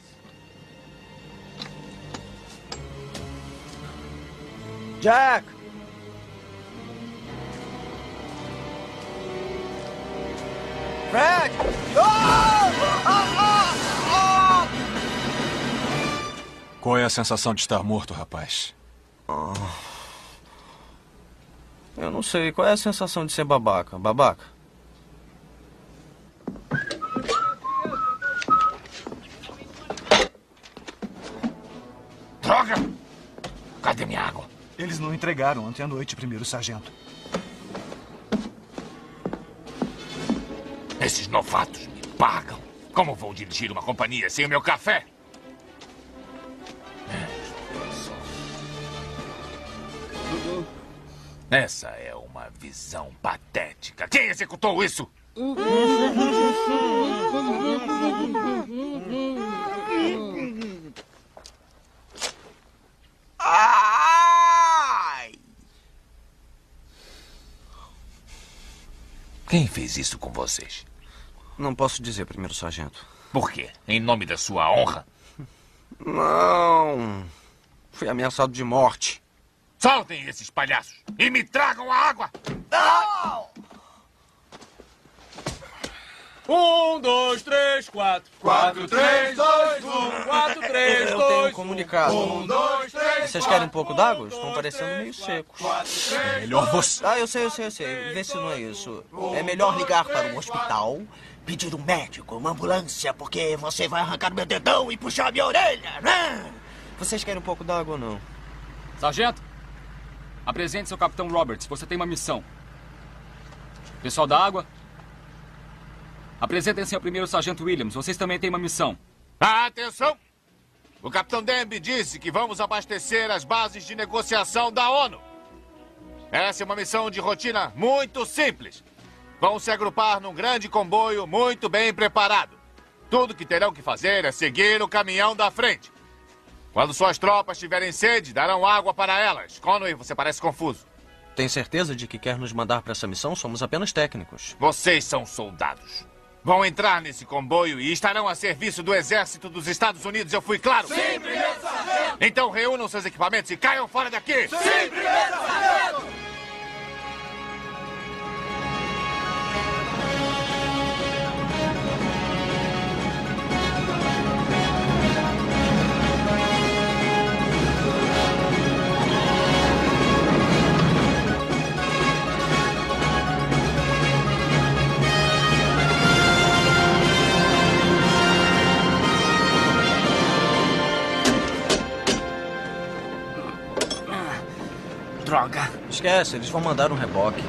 Jack! Fred! Oh! Oh! Oh! Qual é a sensação de estar morto, rapaz? Oh. Eu não sei. Qual é a sensação de ser babaca? Babaca? Droga! Cadê minha água? Eles não entregaram ontem à noite, primeiro sargento. Esses novatos me pagam. Como vou dirigir uma companhia sem o meu café? Essa é uma visão patética. Quem executou isso? Ai! Quem fez isso com vocês? Não posso dizer, primeiro sargento. Por quê? Em nome da sua honra? Não. Fui ameaçado de morte. Soltem esses palhaços e me tragam a água! Não! 1, 2, 3, 4. 4, 3, 2, 1. 4, 3, 2. Eu tenho comunicado. 1, 2, 3. Vocês querem um pouco d'água? Estão parecendo meio secos. 4, 3. Melhor você. Ah, eu sei. Vê se não é isso. É melhor ligar para um hospital, pedir um médico, uma ambulância, porque você vai arrancar meu dedão e puxar minha orelha, né? Vocês querem um pouco d'água ou não? Sargento, apresente-se ao Capitão Roberts. Você tem uma missão. Pessoal da água. Apresentem-se ao primeiro sargento Williams. Vocês também têm uma missão. Atenção! O capitão Demby disse que vamos abastecer as bases de negociação da ONU. Essa é uma missão de rotina muito simples. Vão se agrupar num grande comboio muito bem preparado. Tudo que terão que fazer é seguir o caminhão da frente. Quando suas tropas tiverem sede, darão água para elas. Conway, você parece confuso. Tem certeza de que quer nos mandar para essa missão? Somos apenas técnicos. Vocês são soldados. Vão entrar nesse comboio e estarão a serviço do Exército dos Estados Unidos, eu fui claro? Sim, primeiro sargento! Então reúnam seus equipamentos e caiam fora daqui! Sim, primeiro sargento! Droga. Esquece, eles vão mandar um reboque.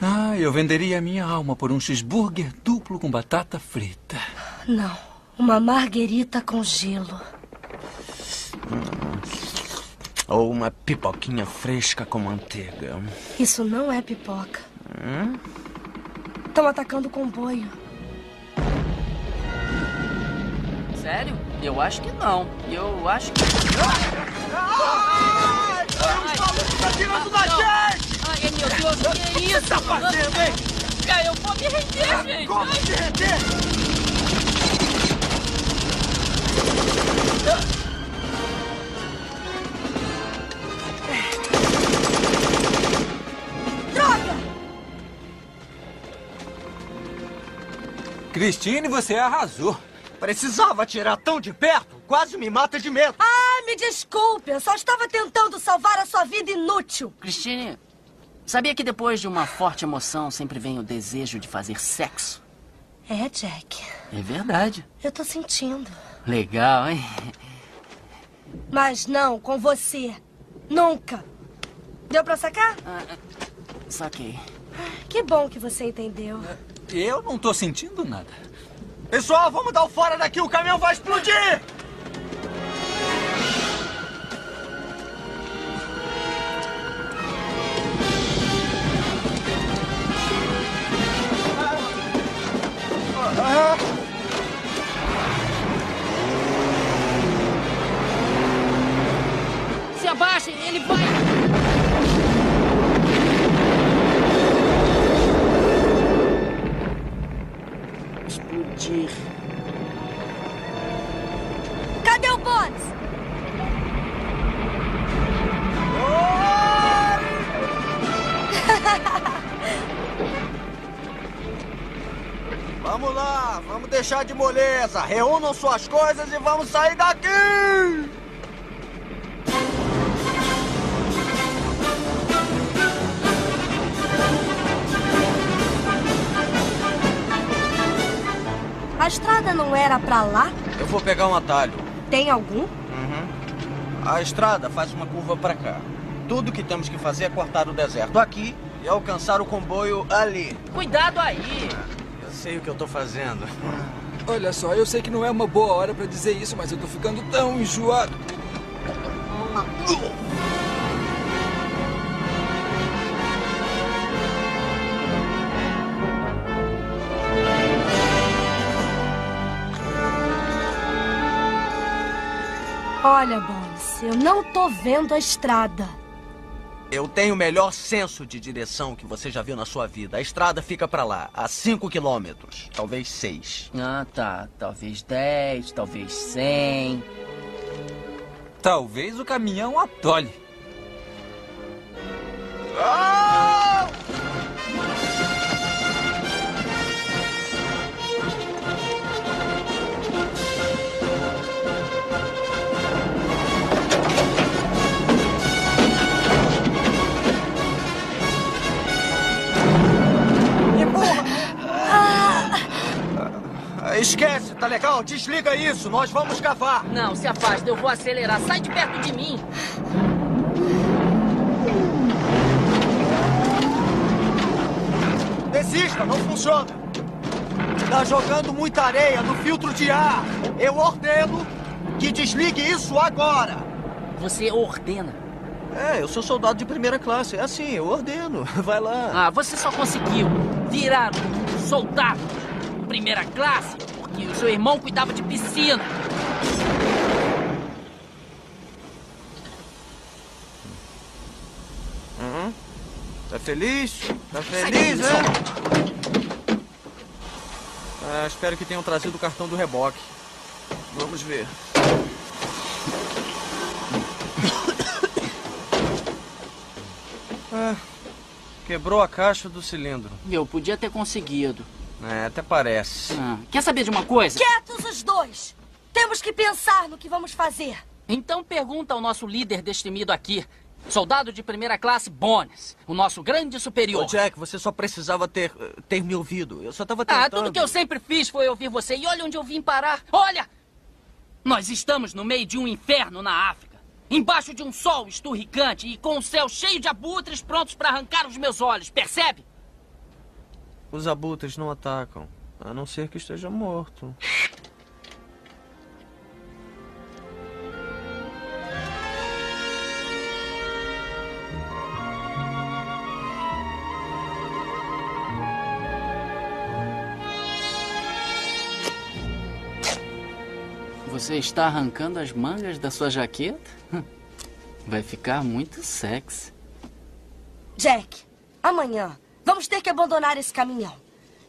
Ah, eu venderia a minha alma por um cheeseburger duplo com batata frita. Não, uma marguerita com gelo. Ou uma pipoquinha fresca com manteiga. Isso não é pipoca. Estão atacando o comboio. Sério? Eu acho que não. Eu acho que... Tá tirando da gente! Ai, meu Deus, o que é isso? O que você tá fazendo, hein? Cara, eu vou me render, gente! Como se render? Christine, você arrasou. Precisava atirar tão de perto, quase me mata de medo. Ah, me desculpe, eu só estava tentando salvar a sua vida inútil. Christine, sabia que depois de uma forte emoção sempre vem o desejo de fazer sexo? É, Jack. É verdade. Eu tô sentindo. Legal, hein? Mas não com você. Nunca. Deu pra sacar? Ah, saquei. Que bom que você entendeu. Eu não tô sentindo nada. Pessoal, vamos dar o fora daqui, o caminhão vai explodir! Se abaixem, ele vai... Cadê o Bones? Vamos lá, vamos deixar de moleza. Reúnam suas coisas e vamos sair daqui! A estrada não era pra lá? Eu vou pegar um atalho. Tem algum? A estrada faz uma curva pra cá. Tudo que temos que fazer é cortar o deserto aqui e alcançar o comboio ali. Cuidado aí! Eu sei o que eu tô fazendo. Olha só, eu sei que não é uma boa hora pra dizer isso, mas eu tô ficando tão enjoado. Olha, Bones, eu não tô vendo a estrada. Eu tenho o melhor senso de direção que você já viu na sua vida. A estrada fica pra lá, a 5 quilômetros, talvez 6. Ah, tá. Talvez 10, talvez 100. Talvez o caminhão atole. Ah! Esquece, tá legal? Desliga isso, nós vamos cavar. Não, se afasta, eu vou acelerar. Sai de perto de mim. Desista, não funciona. Tá jogando muita areia no filtro de ar. Eu ordeno que desligue isso agora. Você ordena? É, eu sou soldado de primeira classe. É assim, eu ordeno. Vai lá. Ah, você só conseguiu virar um soldado primeira classe porque o seu irmão cuidava de piscina. Tá feliz? Tá feliz, né? Ah, espero que tenham trazido o cartão do reboque. Vamos ver. Ah, quebrou a caixa do cilindro. Eu podia ter conseguido. É, até parece. Ah, quer saber de uma coisa? Quietos os dois! Temos que pensar no que vamos fazer. Então pergunta ao nosso líder destemido aqui, soldado de primeira classe Bones, o nosso grande superior. Ô, Jack, você só precisava ter me ouvido. Eu só tava tentando... Ah, tudo que eu sempre fiz foi ouvir você. E olha onde eu vim parar. Olha! Nós estamos no meio de um inferno na África. Embaixo de um sol esturricante e com o céu cheio de abutres prontos para arrancar os meus olhos. Percebe? Os abutres não atacam, a não ser que esteja morto. Você está arrancando as mangas da sua jaqueta? Vai ficar muito sexy. Jack, amanhã vamos ter que abandonar esse caminhão.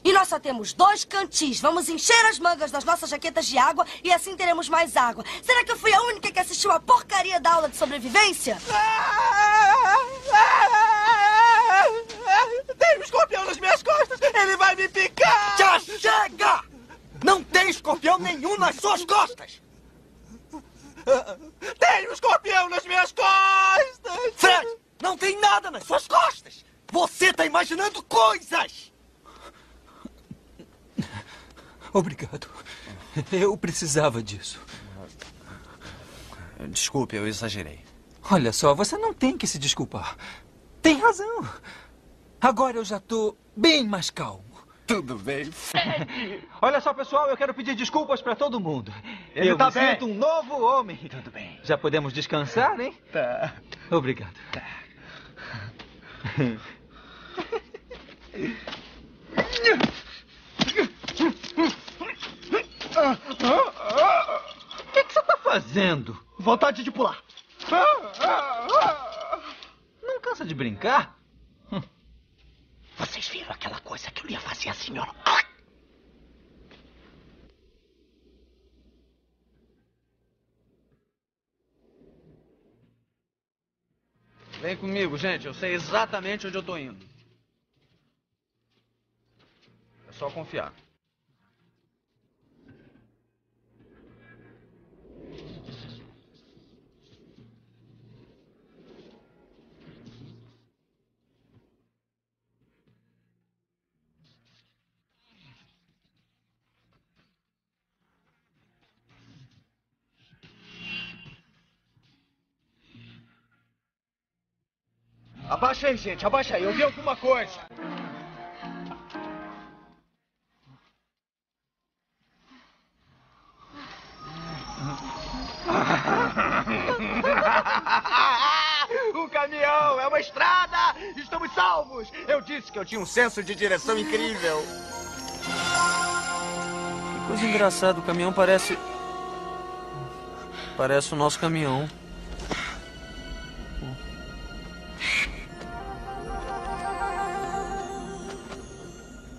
E nós só temos 2 cantis. Vamos encher as mangas das nossas jaquetas de água e assim teremos mais água. Será que eu fui a única que assistiu a porcaria da aula de sobrevivência? Tem um escorpião nas minhas costas! Ele vai me picar! Já chega! Não tem escorpião nenhum nas suas costas! Tem um escorpião nas minhas costas! Fred, não tem nada nas suas costas! Você está imaginando coisas! Obrigado. Eu precisava disso. Desculpe, eu exagerei. Olha só, você não tem que se desculpar. Tem razão. Agora eu já tô bem mais calmo. Tudo bem, Fred. Olha só, pessoal, eu quero pedir desculpas pra todo mundo. Eu me sinto um novo homem. Tudo bem. Já podemos descansar, hein? Tá. Obrigado. Tá. O que você tá fazendo? Vontade de pular. Não cansa de brincar? Vocês viram aquela coisa que eu ia fazer à senhora? Vem comigo, gente. Eu sei exatamente onde eu tô indo. É só confiar. Abaixa aí, gente, abaixa aí, eu vi alguma coisa. O caminhão é uma estrada! Estamos salvos! Eu disse que eu tinha um senso de direção incrível. Que coisa engraçada, o caminhão parece... Parece o nosso caminhão.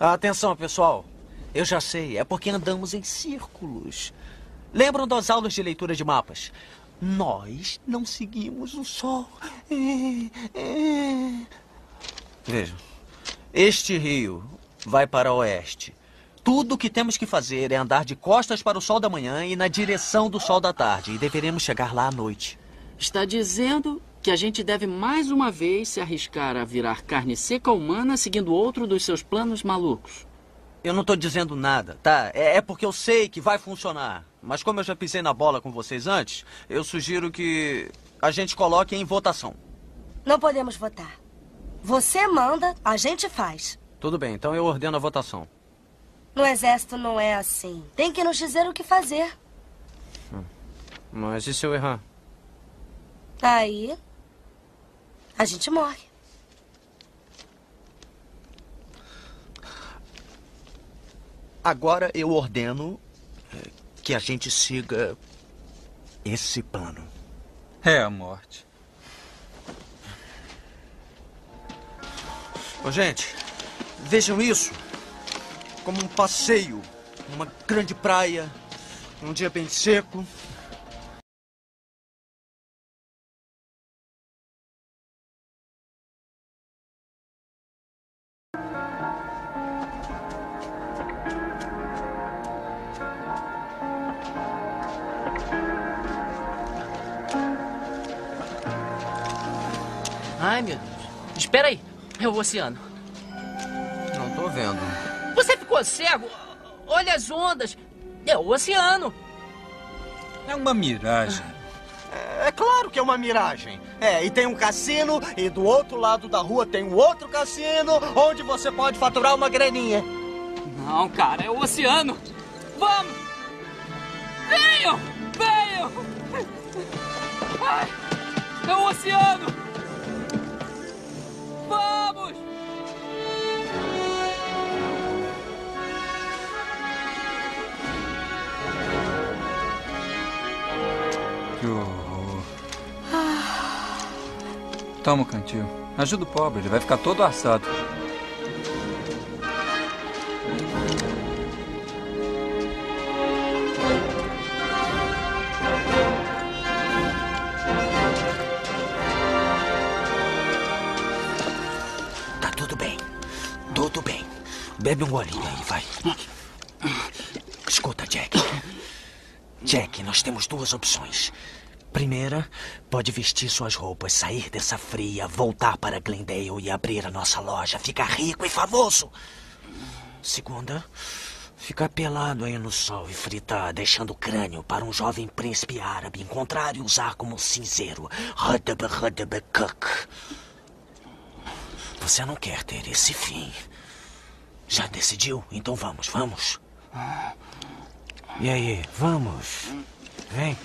Atenção, pessoal. Eu já sei, é porque andamos em círculos. Lembram das aulas de leitura de mapas? Nós não seguimos o sol. Vejam, este rio vai para o oeste. Tudo o que temos que fazer é andar de costas para o sol da manhã e na direção do sol da tarde. E deveremos chegar lá à noite. Está dizendo... que a gente deve mais uma vez se arriscar a virar carne seca humana seguindo outro dos seus planos malucos. Eu não estou dizendo nada, tá? É porque eu sei que vai funcionar. Mas como eu já pisei na bola com vocês antes, eu sugiro que a gente coloque em votação. Não podemos votar. Você manda, a gente faz. Tudo bem, então eu ordeno a votação. No exército não é assim. Tem que nos dizer o que fazer. Mas e se eu errar? Aí... a gente morre. Agora eu ordeno que a gente siga esse plano. É a morte. Ô, gente, vejam isso como um passeio, numa grande praia, num dia bem seco. Ai, meu Deus. Espera aí. É o oceano. Não tô vendo. Você ficou cego? Olha as ondas. É o oceano. É uma miragem. É claro que é uma miragem. É, e tem um cassino, e do outro lado da rua tem um outro cassino, onde você pode faturar uma graninha. Não, cara, é o oceano. Vamos! Venham! Venham! Ai, é o oceano! Vamos! Toma o cantil. Ajuda o pobre, ele vai ficar todo assado. Tá tudo bem. Tudo bem. Bebe um golinho aí, vai. Escuta, Jack. Jack, nós temos duas opções. Primeira, pode vestir suas roupas, sair dessa fria, voltar para Glendale e abrir a nossa loja, ficar rico e famoso. Segunda, ficar pelado aí no sol e fritar, deixando o crânio para um jovem príncipe árabe encontrar e usar como cinzeiro. Você não quer ter esse fim. Já decidiu? Então vamos, vamos. E aí, vamos. Vem.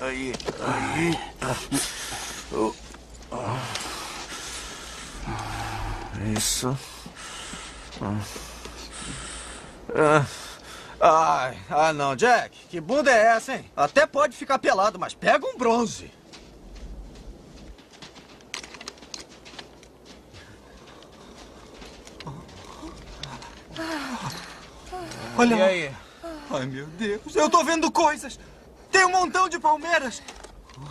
Aí. Isso. Ah, não, Jack. Que bunda é essa, hein? Até pode ficar pelado, mas pega um bronze. Olha. E aí? Ai, meu Deus, eu tô vendo coisas! Tem um montão de palmeiras!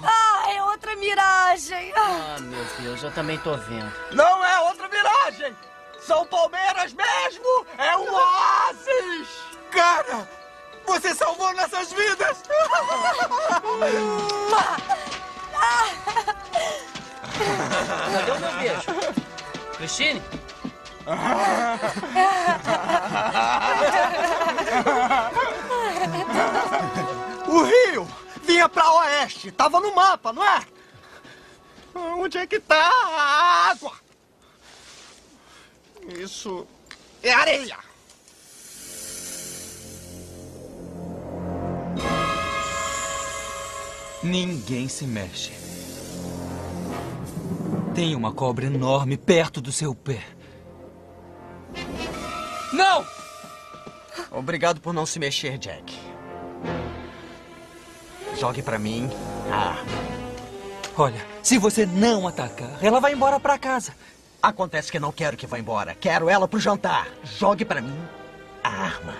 Ah, é outra miragem! Ah, meu Deus, eu também tô vendo. Não é outra miragem! São palmeiras mesmo! É um oásis! Cara, você salvou nossas vidas! Cadê o meu beijo? Christine? O rio vinha pra oeste, tava no mapa, não é? Onde é que tá a água? Isso é areia. Ninguém se mexe. Tem uma cobra enorme perto do seu pé. Não! Obrigado por não se mexer, Jack. Jogue pra mim. Ah. Olha, se você não atacar, ela vai embora pra casa. Acontece que não quero que vá embora. Quero ela pro jantar. Jogue pra mim a arma.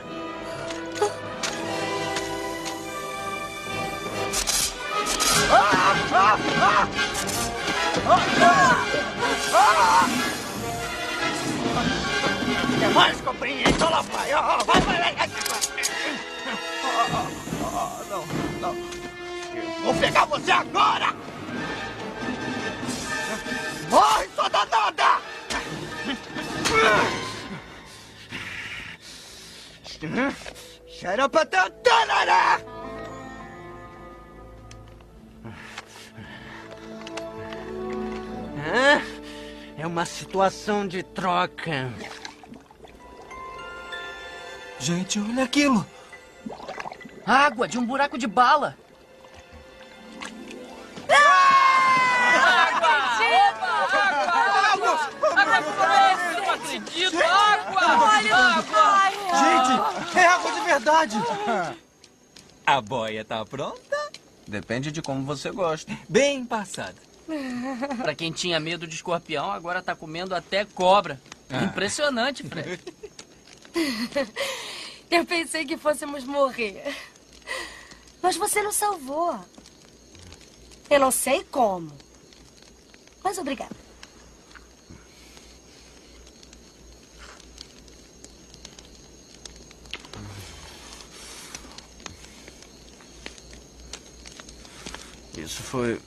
É mais cobrinha, então lá vai. Vai. Não. Eu vou pegar você agora! Morre, sua danada! Xarapatantanará! É uma situação de troca. Gente, olha aquilo! Água de um buraco de bala! Água! Gente, é água de verdade! A boia tá pronta? Depende de como você gosta. Bem passada. Pra quem tinha medo de escorpião, agora tá comendo até cobra. Impressionante, Fred. Eu pensei que fôssemos morrer. Mas você nos salvou. Eu não sei como. Mas obrigada. Isso foi...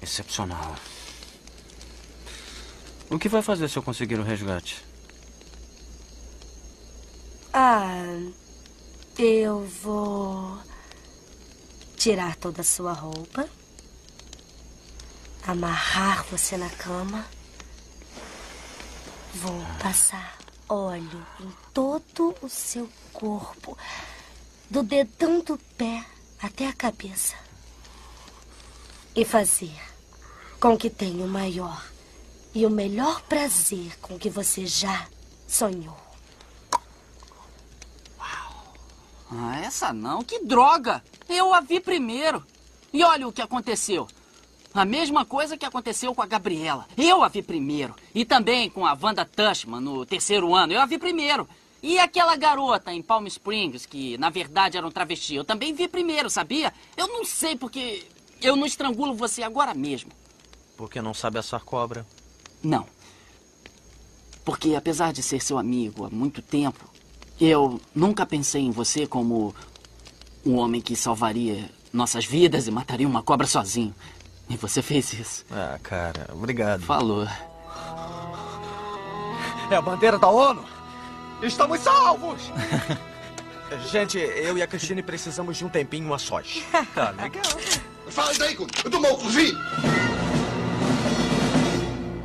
excepcional. O que vai fazer se eu conseguir o resgate? Eu vou tirar toda a sua roupa, amarrar você na cama, vou passar óleo em todo o seu corpo, do dedão do pé até a cabeça, e fazer com que tenha o maior e o melhor prazer com que você já sonhou. Essa não, que droga! Eu a vi primeiro. E olha o que aconteceu. A mesma coisa que aconteceu com a Gabriela. Eu a vi primeiro. E também com a Wanda Tushman no terceiro ano. Eu a vi primeiro. E aquela garota em Palm Springs, que na verdade era um travesti, eu também vi primeiro, sabia? Eu não sei porque eu não estrangulo você agora mesmo. Porque não sabe assar cobra? Não. Porque apesar de ser seu amigo há muito tempo, eu nunca pensei em você como um homem que salvaria nossas vidas e mataria uma cobra sozinho. E você fez isso. Ah, cara, obrigado. Falou. É a bandeira da ONU! Estamos salvos! Gente, eu e a Christine precisamos de um tempinho a sós. Tá legal. Fala daí, tomou o cozinho!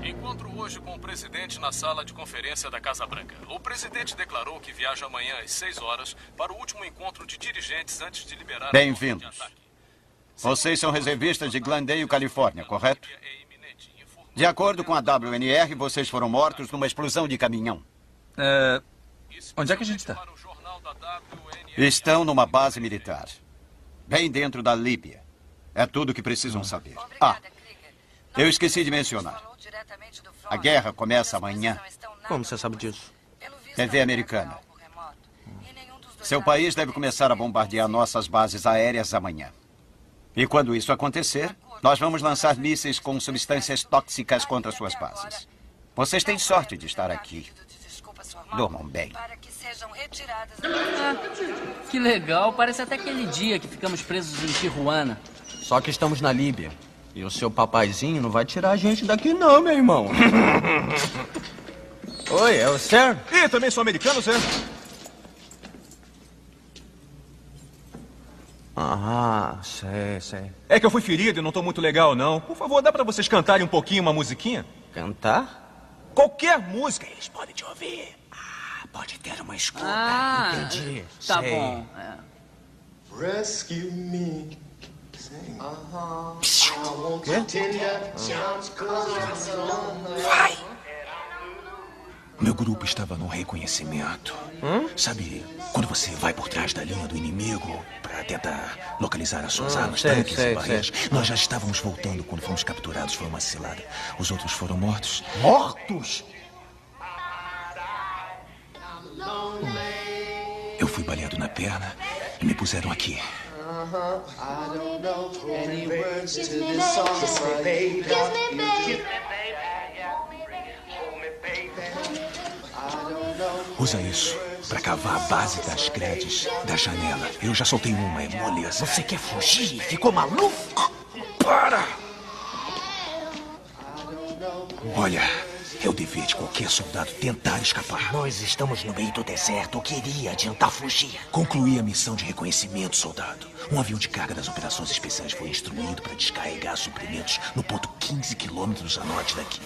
Encontro hoje com o presidente na sala de conferência da Casa Branca. O presidente declarou que viaja amanhã às 6 horas para o último encontro de dirigentes antes de liberar... Bem-vindos. Vocês são reservistas de Glendale, Califórnia, correto? De acordo com a WNR, vocês foram mortos numa explosão de caminhão. Onde é que a gente está? Estão numa base militar, bem dentro da Líbia. É tudo o que precisam saber. Ah, eu esqueci de mencionar. A guerra começa amanhã. Como você sabe disso? TV americana. Seu país deve começar a bombardear nossas bases aéreas amanhã. E quando isso acontecer, nós vamos lançar mísseis com substâncias tóxicas contra suas bases. Vocês têm sorte de estar aqui. Dormam bem. Ah, que legal. Parece até aquele dia que ficamos presos em Tijuana. Só que estamos na Líbia. E o seu papaizinho não vai tirar a gente daqui não, meu irmão. Oi, é o Stern? Ih, também sou americano, Stern. Ah, sei, sei. É que eu fui ferido e não tô muito legal, não. Por favor, dá pra vocês cantarem um pouquinho uma musiquinha? Cantar? Qualquer música, eles podem te ouvir. Ah, pode ter uma escuta. Ah, entendi. Tá sei. Bom. É. Rescue me. Vai! Meu grupo estava no reconhecimento. Sabe, quando você vai por trás da linha do inimigo para tentar localizar as suas armas, tanques e barreiras. Nós já estávamos voltando quando fomos capturados. Foi uma cilada. Os outros foram mortos. Mortos? Eu fui baleado na perna e me puseram aqui. I don't know any words to this song. Kiss me, baby. Kiss me, baby. Usa isso pra cavar a base das grades da janela. Eu já soltei uma, é moleza. Você quer fugir? Ficou maluco? Para! Olha, é o dever de qualquer soldado tentar escapar. Nós estamos no meio do deserto. Eu queria adiantar fugir. Concluí a missão de reconhecimento, soldado. Um avião de carga das operações especiais foi instruído para descarregar suprimentos no ponto 15 quilômetros a norte daqui.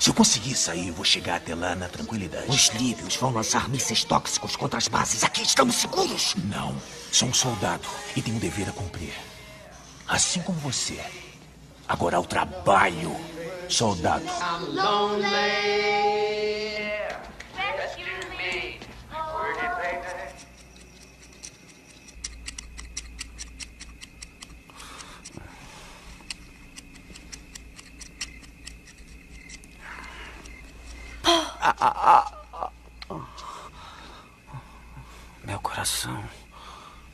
Se eu conseguir sair, eu vou chegar até lá na tranquilidade. Os líbios vão lançar mísseis tóxicos contra as bases. Aqui estamos seguros. Não. Sou um soldado e tenho um dever a cumprir. Assim como você. Agora ao trabalho, soldado. Meu coração.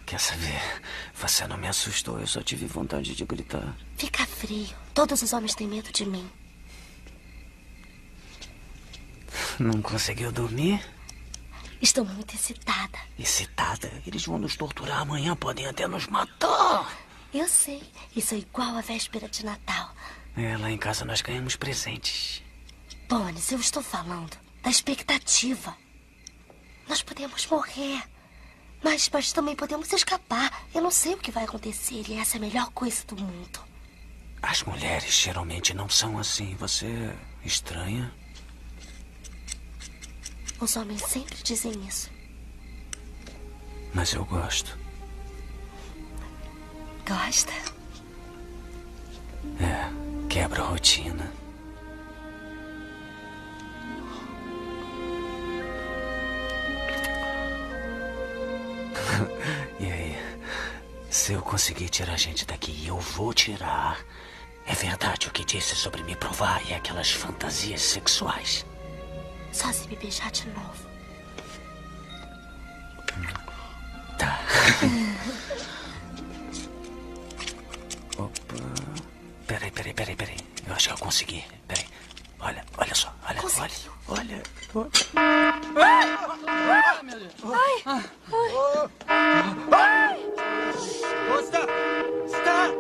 Quer saber? Você não me assustou, eu só tive vontade de gritar. Fica frio. Todos os homens têm medo de mim. Não conseguiu dormir? Estou muito excitada. Excitada? Eles vão nos torturar amanhã, podem até nos matar. Eu sei. Isso é igual à véspera de Natal. É, lá em casa nós ganhamos presentes. Bones, eu estou falando da expectativa. Nós podemos morrer, mas nós também podemos escapar. Eu não sei o que vai acontecer e essa é a melhor coisa do mundo. As mulheres geralmente não são assim. Você é estranha? Os homens sempre dizem isso. Mas eu gosto. Gosta? É, quebra a rotina. E aí, Se eu conseguir tirar a gente daqui, eu vou tirar. É verdade o que disse sobre me provar e aquelas fantasias sexuais. Só se me beijar de novo. Tá. Opa. Peraí. Eu acho que eu consegui. Peraí. Olha só. Conseguiu. Olha. Ah, meu Deus. Ai. Você está?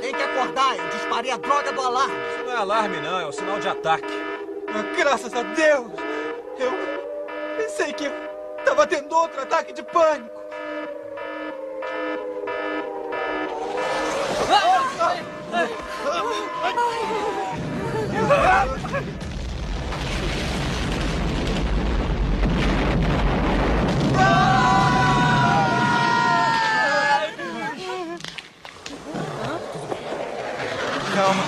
Tem que acordar. Eu disparei a droga do alarme. Isso não é alarme, não. É o sinal de ataque. Graças a Deus. Eu pensei que estava tendo outro ataque de pânico. Calma.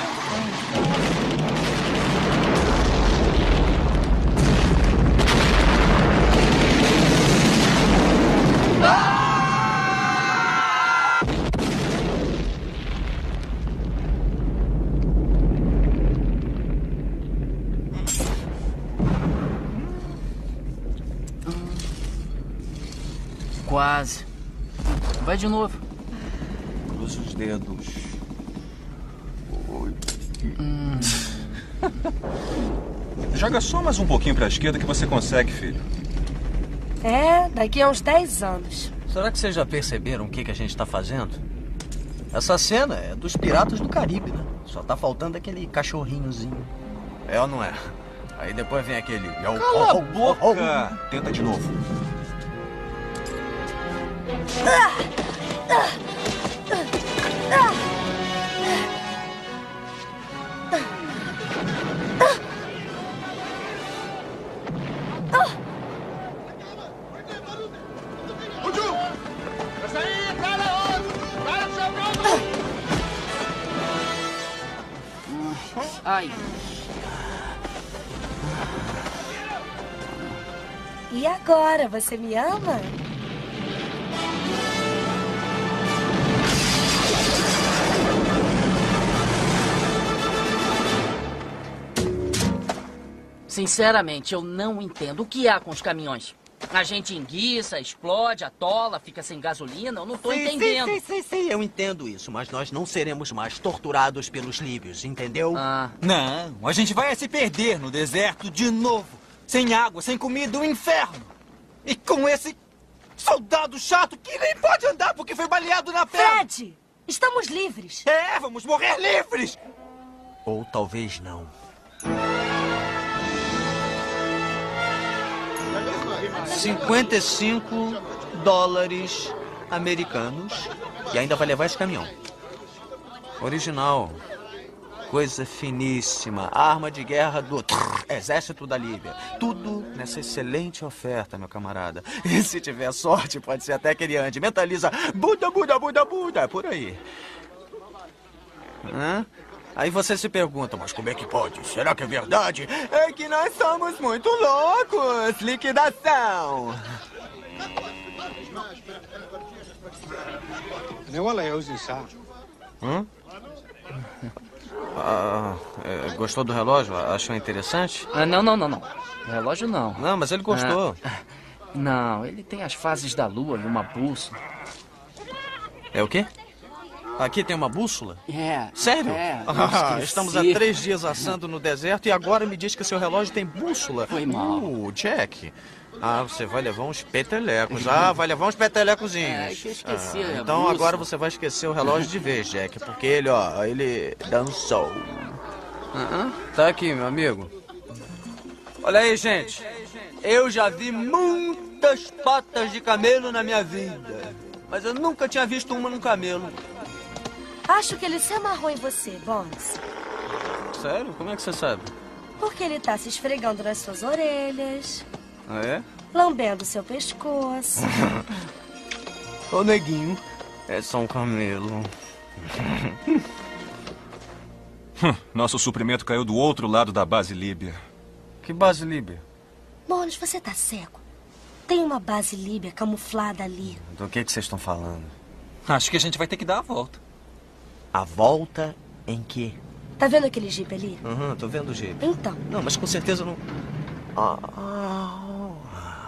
Quase. Vai de novo. Cruza os dedos. Joga só mais um pouquinho pra esquerda que você consegue, filho. É, daqui a uns 10 anos. Será que vocês já perceberam o que a gente tá fazendo? Essa cena é dos Piratas do Caribe, né? Só tá faltando aquele cachorrinhozinho. É ou não é? Aí depois vem aquele... Cala a boca! Tenta de novo. Ai. E agora, você me ama? Sinceramente, eu não entendo o que há com os caminhões. A gente enguiça, explode, atola, fica sem gasolina, eu não tô entendendo. Sim, eu entendo isso, mas nós não seremos mais torturados pelos líbios, entendeu? Ah. Não, a gente vai se perder no deserto de novo, sem água, sem comida, um inferno. E com esse soldado chato que nem pode andar porque foi baleado na perna. Fred, estamos livres. É, vamos morrer livres. Ou talvez não. $55 americanos e ainda vai levar esse caminhão. Original. Coisa finíssima. Arma de guerra do exército da Líbia. Tudo nessa excelente oferta, meu camarada. E se tiver sorte, pode ser até aquele Andy. Mentaliza. Buda. Por aí. Hã? Aí você se pergunta, mas como é que pode? Será que é verdade? É que nós somos muito loucos! Liquidação! Gostou do relógio? Achou interessante? Não. Relógio não. Não, mas ele gostou. Não, ele tem as fases da lua numa bússola. É o quê? Aqui tem uma bússola? É. Sério? É, estamos há 3 dias assando no deserto e agora me diz que seu relógio tem bússola. Foi mal. Jack. Você vai levar uns petelecos. Vai levar uns petelecozinhos. É, que esqueci. Então agora você vai esquecer o relógio de vez, Jack, porque ele dançou. Tá aqui, meu amigo. Olha aí, gente. Eu já vi muitas patas de camelo na minha vida, mas eu nunca tinha visto uma num camelo. Acho que ele se amarrou em você, Bones. Sério? Como é que você sabe? Porque ele tá se esfregando nas suas orelhas. Ah, é? Lambendo seu pescoço. Ô, neguinho, é só um camelo. Nosso suprimento caiu do outro lado da base líbia. Que base líbia? Bones, você tá cego. Tem uma base líbia camuflada ali. Do que vocês estão falando? Acho que a gente vai ter que dar a volta. A volta em quê? Tá vendo aquele jipe ali? Aham, tô vendo o jipe. Então. Não, mas com certeza não...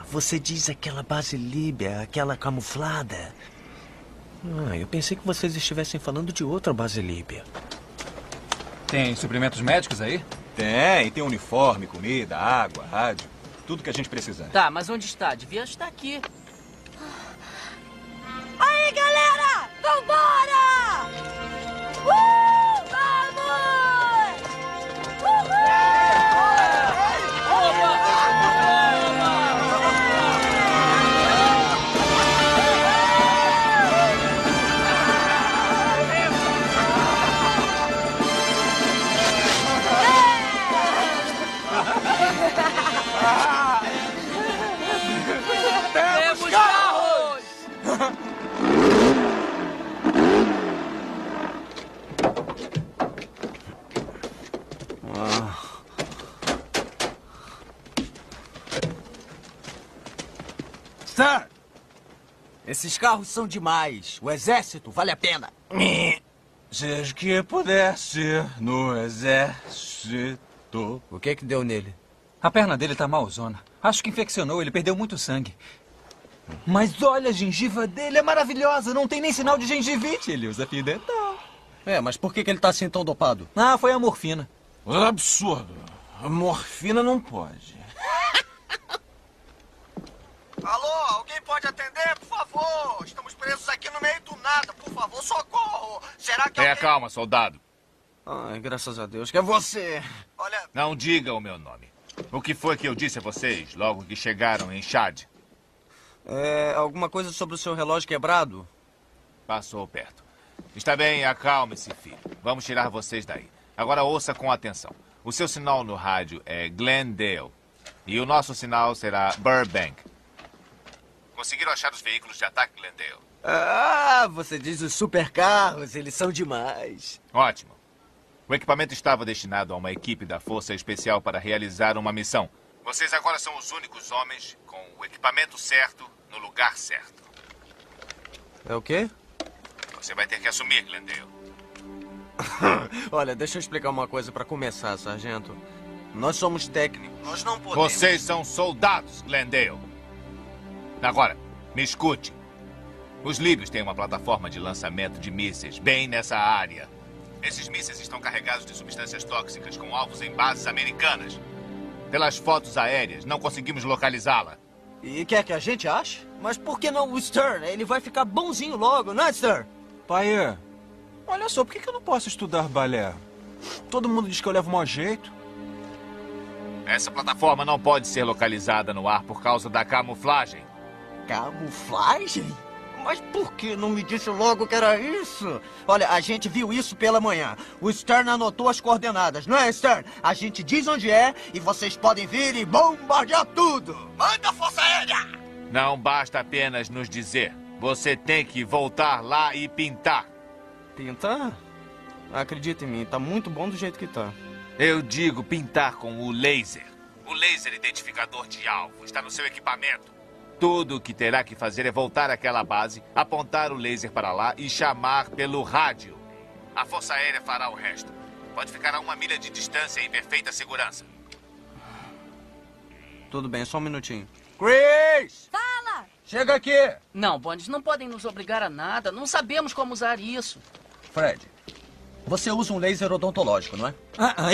Você diz aquela base líbia, aquela camuflada. Ah, eu pensei que vocês estivessem falando de outra base líbia. Tem suprimentos médicos aí? Tem uniforme, comida, água, rádio. Tudo que a gente precisar. Tá, mas onde está? Devia estar aqui. Aí, galera! Vambora! Vamos! Temos carros! Stern! Esses carros são demais. O exército vale a pena. Seja que pudesse no exército. O que é que deu nele? A perna dele tá malzona. Acho que infeccionou, ele perdeu muito sangue. Mas olha, a gengiva dele é maravilhosa, não tem nem sinal de gengivite. Ele usa fio dental. É, mas por que ele tá assim tão dopado? Ah, foi a morfina. Absurdo. A morfina não pode. Alô, alguém pode atender, por favor? Estamos presos aqui no meio do nada, por favor, socorro. Será que alguém... Tenha calma, soldado. Ai, graças a Deus, que é você. Olha... Não diga o meu nome. O que foi que eu disse a vocês logo que chegaram em Chade? Alguma coisa sobre o seu relógio quebrado? Passou perto. Está bem, acalme-se, filho. Vamos tirar vocês daí. Agora ouça com atenção. O seu sinal no rádio é Glendale. E o nosso sinal será Burbank. Conseguiram achar os veículos de ataque Glendale? Ah, você diz os supercarros. Eles são demais. Ótimo. O equipamento estava destinado a uma equipe da Força Especial para realizar uma missão. Vocês agora são os únicos homens com o equipamento certo no lugar certo. É o quê? Você vai ter que assumir, Glendale. Olha, deixa eu explicar uma coisa para começar, sargento. Nós somos técnicos, nós não podemos... Vocês são soldados, Glendale. Agora, me escute. Os líbios têm uma plataforma de lançamento de mísseis bem nessa área. Esses mísseis estão carregados de substâncias tóxicas com alvos em bases americanas. Pelas fotos aéreas, não conseguimos localizá-la. E quer que a gente ache? Mas por que não o Stern? Ele vai ficar bonzinho logo, não é, Stern? Pai, olha só, por que eu não posso estudar balé? Todo mundo diz que eu levo o mau jeito. Essa plataforma não pode ser localizada no ar por causa da camuflagem. Camuflagem? Mas por que não me disse logo que era isso? Olha, a gente viu isso pela manhã. O Stern anotou as coordenadas, não é, Stern? A gente diz onde é e vocês podem vir e bombardear tudo. Manda a Força Aérea! Não basta apenas nos dizer. Você tem que voltar lá e pintar. Pintar? Acredita em mim, tá muito bom do jeito que tá. Eu digo pintar com o laser. O laser identificador de alvo está no seu equipamento. Tudo o que terá que fazer é voltar àquela base, apontar o laser para lá e chamar pelo rádio. A Força Aérea fará o resto. Pode ficar a 1 milha de distância em perfeita segurança. Tudo bem, só um minutinho. Chris! Fala! Chega aqui! Não, Bones, não podem nos obrigar a nada. Não sabemos como usar isso. Fred, você usa um laser odontológico, não é?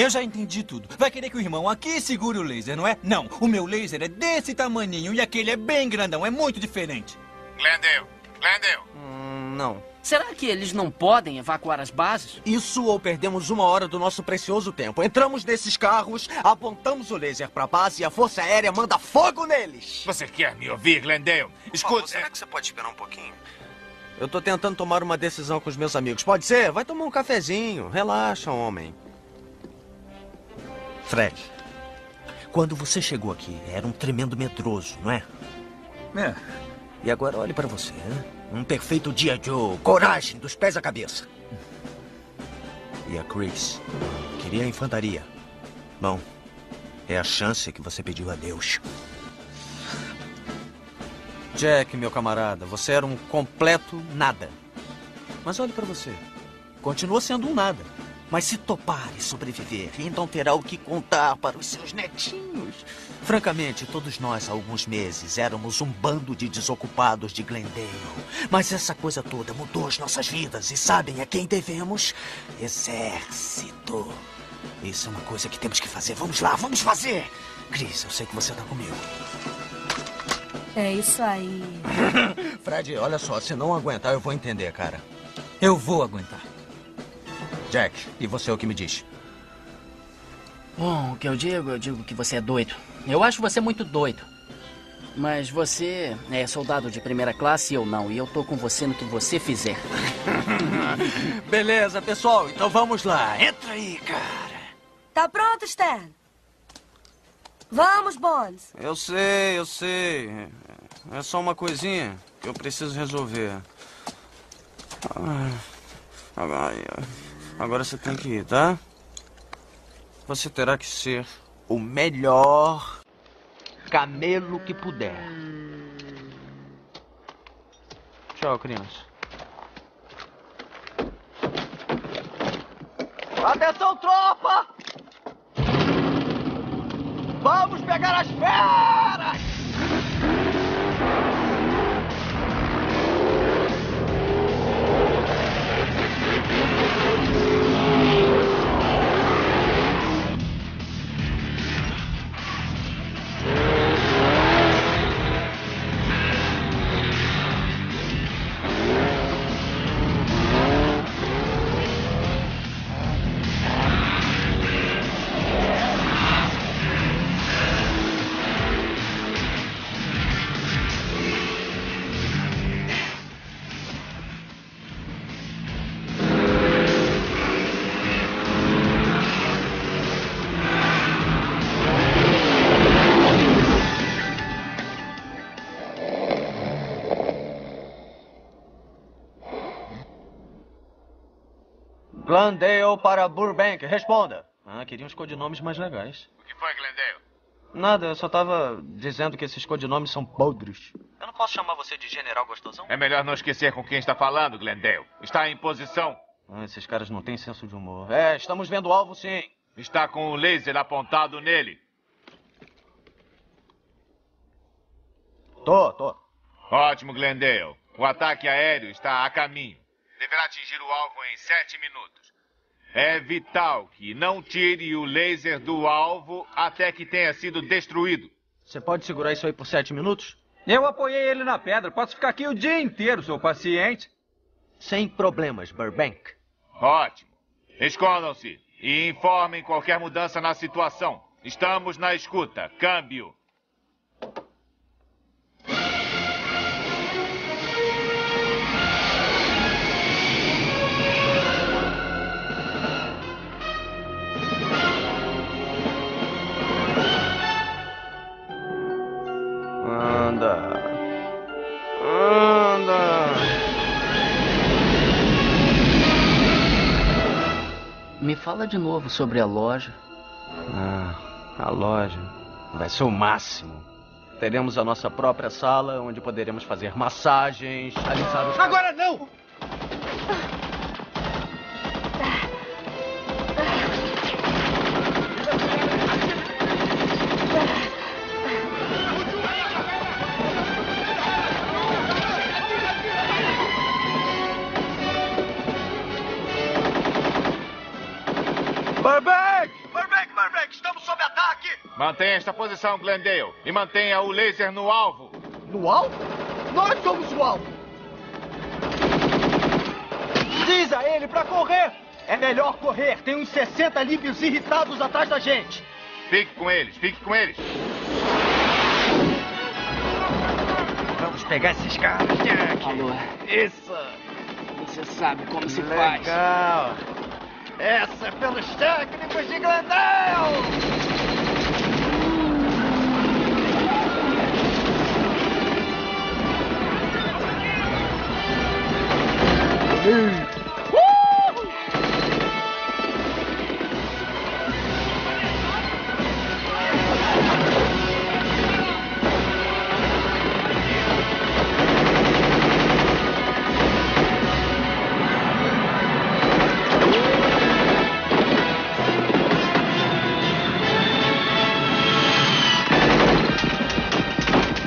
Eu já entendi tudo. Vai querer que o irmão aqui segure o laser, não é? Não, o meu laser é desse tamaninho e aquele é bem grandão, é muito diferente. Glendale! Glendale! Não. Será que eles não podem evacuar as bases? Isso ou perdemos 1 hora do nosso precioso tempo. Entramos nesses carros, apontamos o laser para a base e a Força Aérea manda fogo neles. Você quer me ouvir, Glendale? Escuta... Será que você pode esperar um pouquinho? Eu tô tentando tomar uma decisão com os meus amigos. Pode ser? Vai tomar um cafezinho. Relaxa, homem. Fred, quando você chegou aqui, era um tremendo medroso, não é? É. E agora olhe para você, hein? Um perfeito dia de coragem dos pés à cabeça. E a Chris queria a infantaria. Bom, é a chance que você pediu a Deus. Jack, meu camarada, você era um completo nada. Mas olhe para você. Continua sendo um nada. Mas se topar e sobreviver, então terá o que contar para os seus netinhos. Francamente, todos nós, há alguns meses, éramos um bando de desocupados de Glendale. Mas essa coisa toda mudou as nossas vidas. E sabem a quem devemos? Exército. Isso é uma coisa que temos que fazer. Vamos lá, vamos fazer! Chris, eu sei que você tá comigo. É isso aí. Fred, olha só, se não aguentar, eu vou entender, cara. Eu vou aguentar. Jack, e você o que me diz? Bom, o que eu digo que você é doido. Eu acho você muito doido. Mas você é soldado de primeira classe e eu não. E eu tô com você no que você fizer. Beleza, pessoal. Então vamos lá. Entra aí, cara. Tá pronto, Stern? Vamos, Bones. Eu sei, eu sei. É só uma coisinha que eu preciso resolver. Agora você tem que ir, tá? Você terá que ser o melhor camelo que puder. Tchau, criança. Atenção, tropa! Vamos pegar as feras! Glendale para Burbank, responda. Ah, queria uns codinomes mais legais. O que foi, Glendale? Nada, eu só tava dizendo que esses codinomes são podres. Eu não posso chamar você de general gostosão? É melhor não esquecer com quem está falando, Glendale. Está em posição. Ah, esses caras não têm senso de humor. É, estamos vendo o alvo sim. Está com um laser apontado nele. Tô. Ótimo, Glendale. O ataque aéreo está a caminho. Deverá atingir o alvo em 7 minutos. É vital que não tire o laser do alvo até que tenha sido destruído. Você pode segurar isso aí por 7 minutos? Eu apoiei ele na pedra. Posso ficar aqui o dia inteiro, sou paciente. Sem problemas, Burbank. Ótimo. Escondam-se e informem qualquer mudança na situação. Estamos na escuta. Câmbio. Anda. Me fala de novo sobre a loja. A loja vai ser o máximo. Teremos a nossa própria sala, onde poderemos fazer massagens, alisar os... Agora não! Mantenha esta posição, Glendale, e mantenha o laser no alvo. No alvo? Nós somos o alvo. Diz a ele pra correr. É melhor correr. Tem uns 60 líbios irritados atrás da gente. Fique com eles, fique com eles. Vamos pegar esses caras, Jack. Alô. Isso. Você sabe como se faz. Legal. Essa é pelos técnicos de Glendale.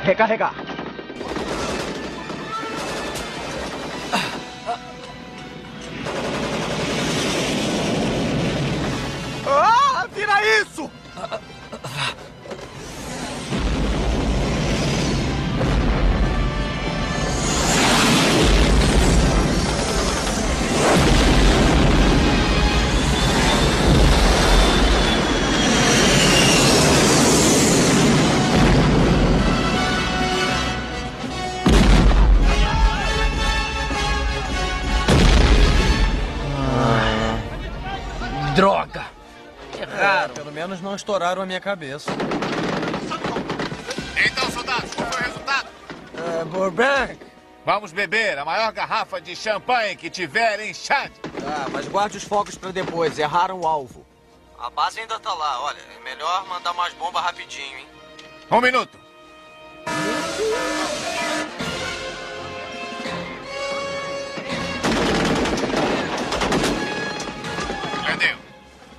Recarregar. Ah, vira isso! Droga! Erraram. É, pelo menos não estouraram a minha cabeça. Então, soldados, qual foi o resultado? Burbank. Vamos beber a maior garrafa de champanhe que tiver em Chade. Ah, mas guarde os focos para depois. Erraram o alvo. A base ainda tá lá. Olha, é melhor mandar mais bomba rapidinho, hein? 1 minuto.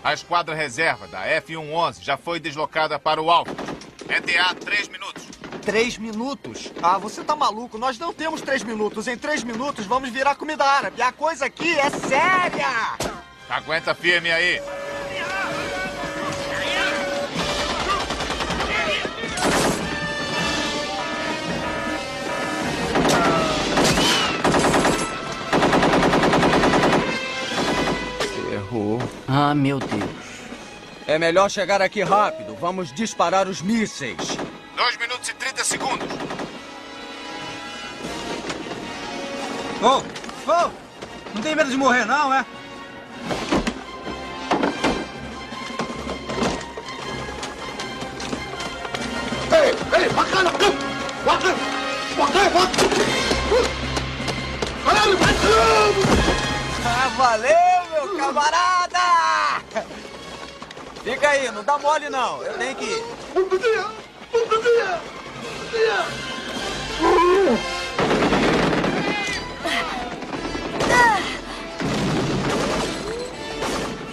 A esquadra reserva da F-111 já foi deslocada para o alvo. ETA, 3 minutos. 3 minutos? Ah, você tá maluco. Nós não temos 3 minutos. Em 3 minutos vamos virar comida árabe. A coisa aqui é séria. Aguenta firme aí. Ah, meu Deus. É melhor chegar aqui rápido. Vamos disparar os mísseis. 2 minutos e 30 segundos. Oh! Não tem medo de morrer, não, é? Ei, bacana! Ah, valeu, meu camarada! Fica aí, não dá mole não, eu tenho que ir.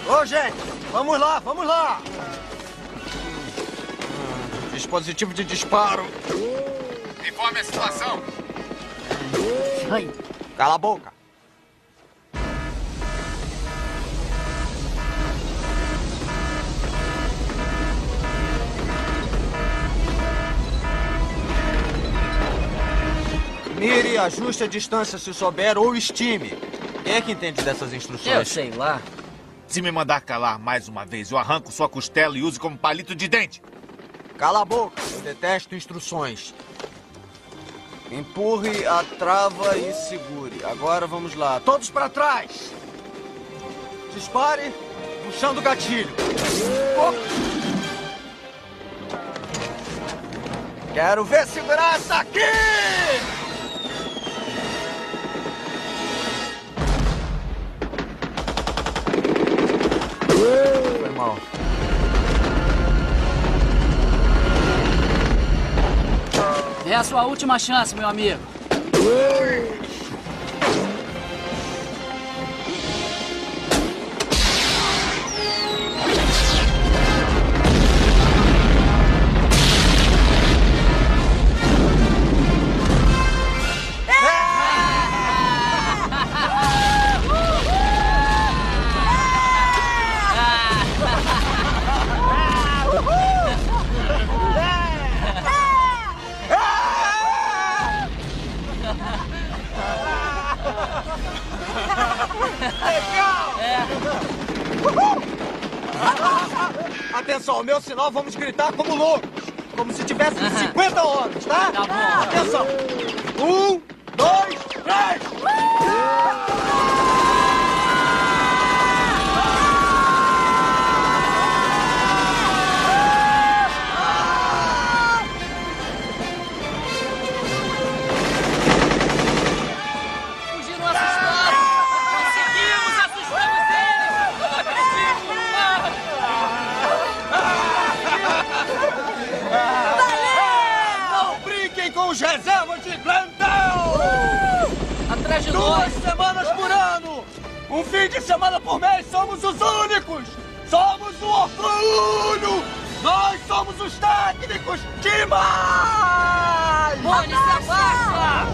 Ô, gente, vamos lá! Dispositivo de disparo. Informe a situação. Ai, cala a boca. Mire e ajuste a distância se souber ou estime. Quem é que entende dessas instruções? Eu sei lá. Se me mandar calar mais uma vez, eu arranco sua costela e uso como palito de dente. Cala a boca. Eu detesto instruções. Empurre a trava e segure. Agora vamos lá. Todos para trás. Dispare, puxando o gatilho. Oh. Quero ver segurança aqui! Foi mal. É a sua última chance, meu amigo. Atenção, ao meu sinal vamos gritar como loucos, como se tivéssemos 50 anos, tá? Tá bom. Atenção. 1, 2, 3. Reservas de Glendale! Atrás de nós! 2 semanas por ano! Um fim de semana por mês! Somos os únicos! Somos o orgulho! Nós somos os técnicos demais! Bones, abaixa!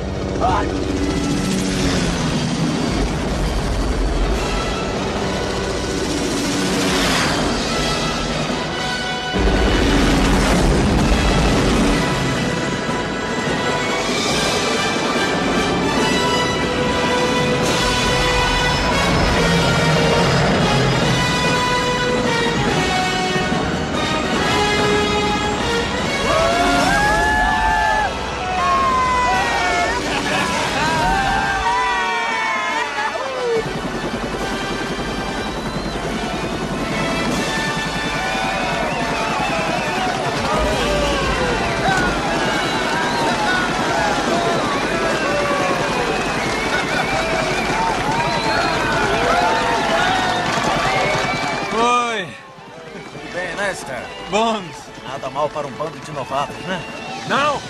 Para um bando de novatos, né? Não!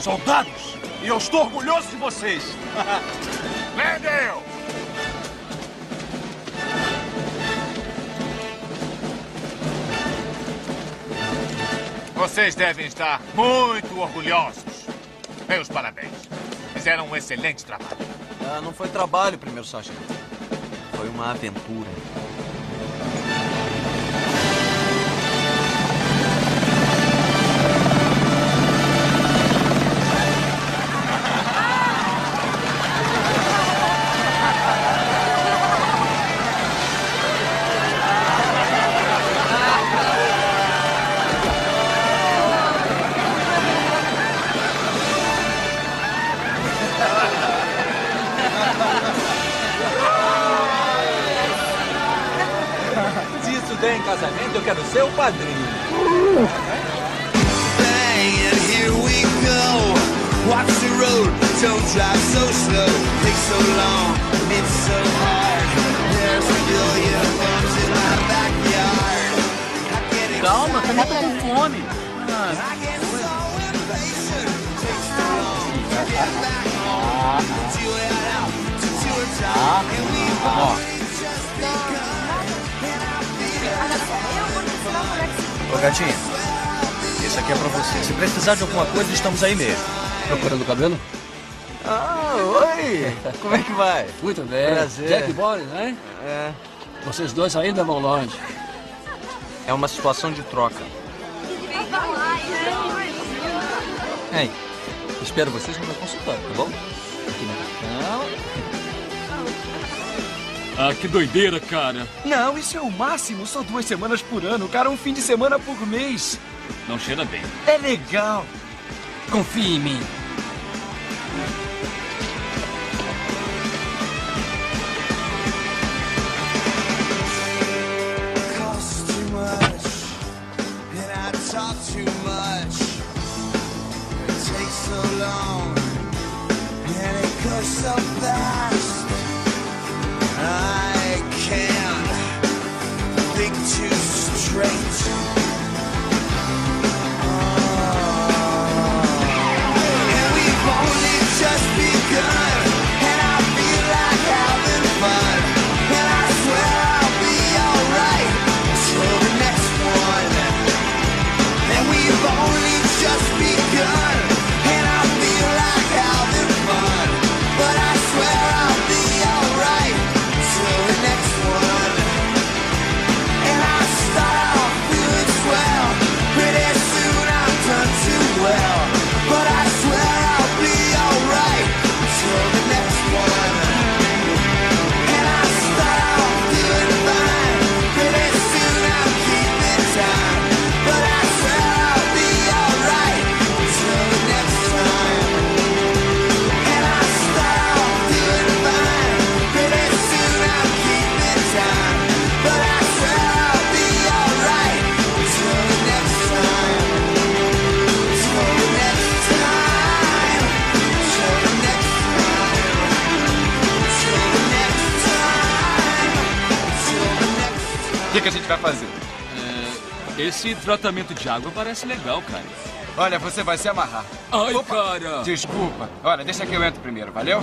Soldados! E eu estou orgulhoso de vocês! Glendale! Vocês devem estar muito orgulhosos. Meus parabéns. Fizeram um excelente trabalho. Ah, não foi trabalho, primeiro sargento. Foi uma aventura. Casamento, eu quero ser o padrinho. Bang, and here we go. Watch the road, don't drive so slow. Take so long, it's so hard. There's a billion bombs in my backyard. Calma, você mata com fome. Ô gatinho, isso aqui é pra você. Se precisar de alguma coisa, estamos aí mesmo. Procurando o cabelo? Ah, oi! Como é que vai? Muito bem. Prazer. Jack e Bones, né? É. Vocês dois ainda vão longe. É uma situação de troca. Ei, espero vocês no meu consultório, tá bom? Aqui Ah, que doideira, cara. Não, isso é o máximo. Só 2 semanas por ano. Cara, um fim de semana por mês. Não cheira bem. É legal. Confia em mim. I can't think too straight. O que a gente vai fazer? Esse tratamento de água parece legal, cara. Olha, você vai se amarrar. Ai, opa, cara! Desculpa. Olha, deixa que eu entro primeiro, valeu?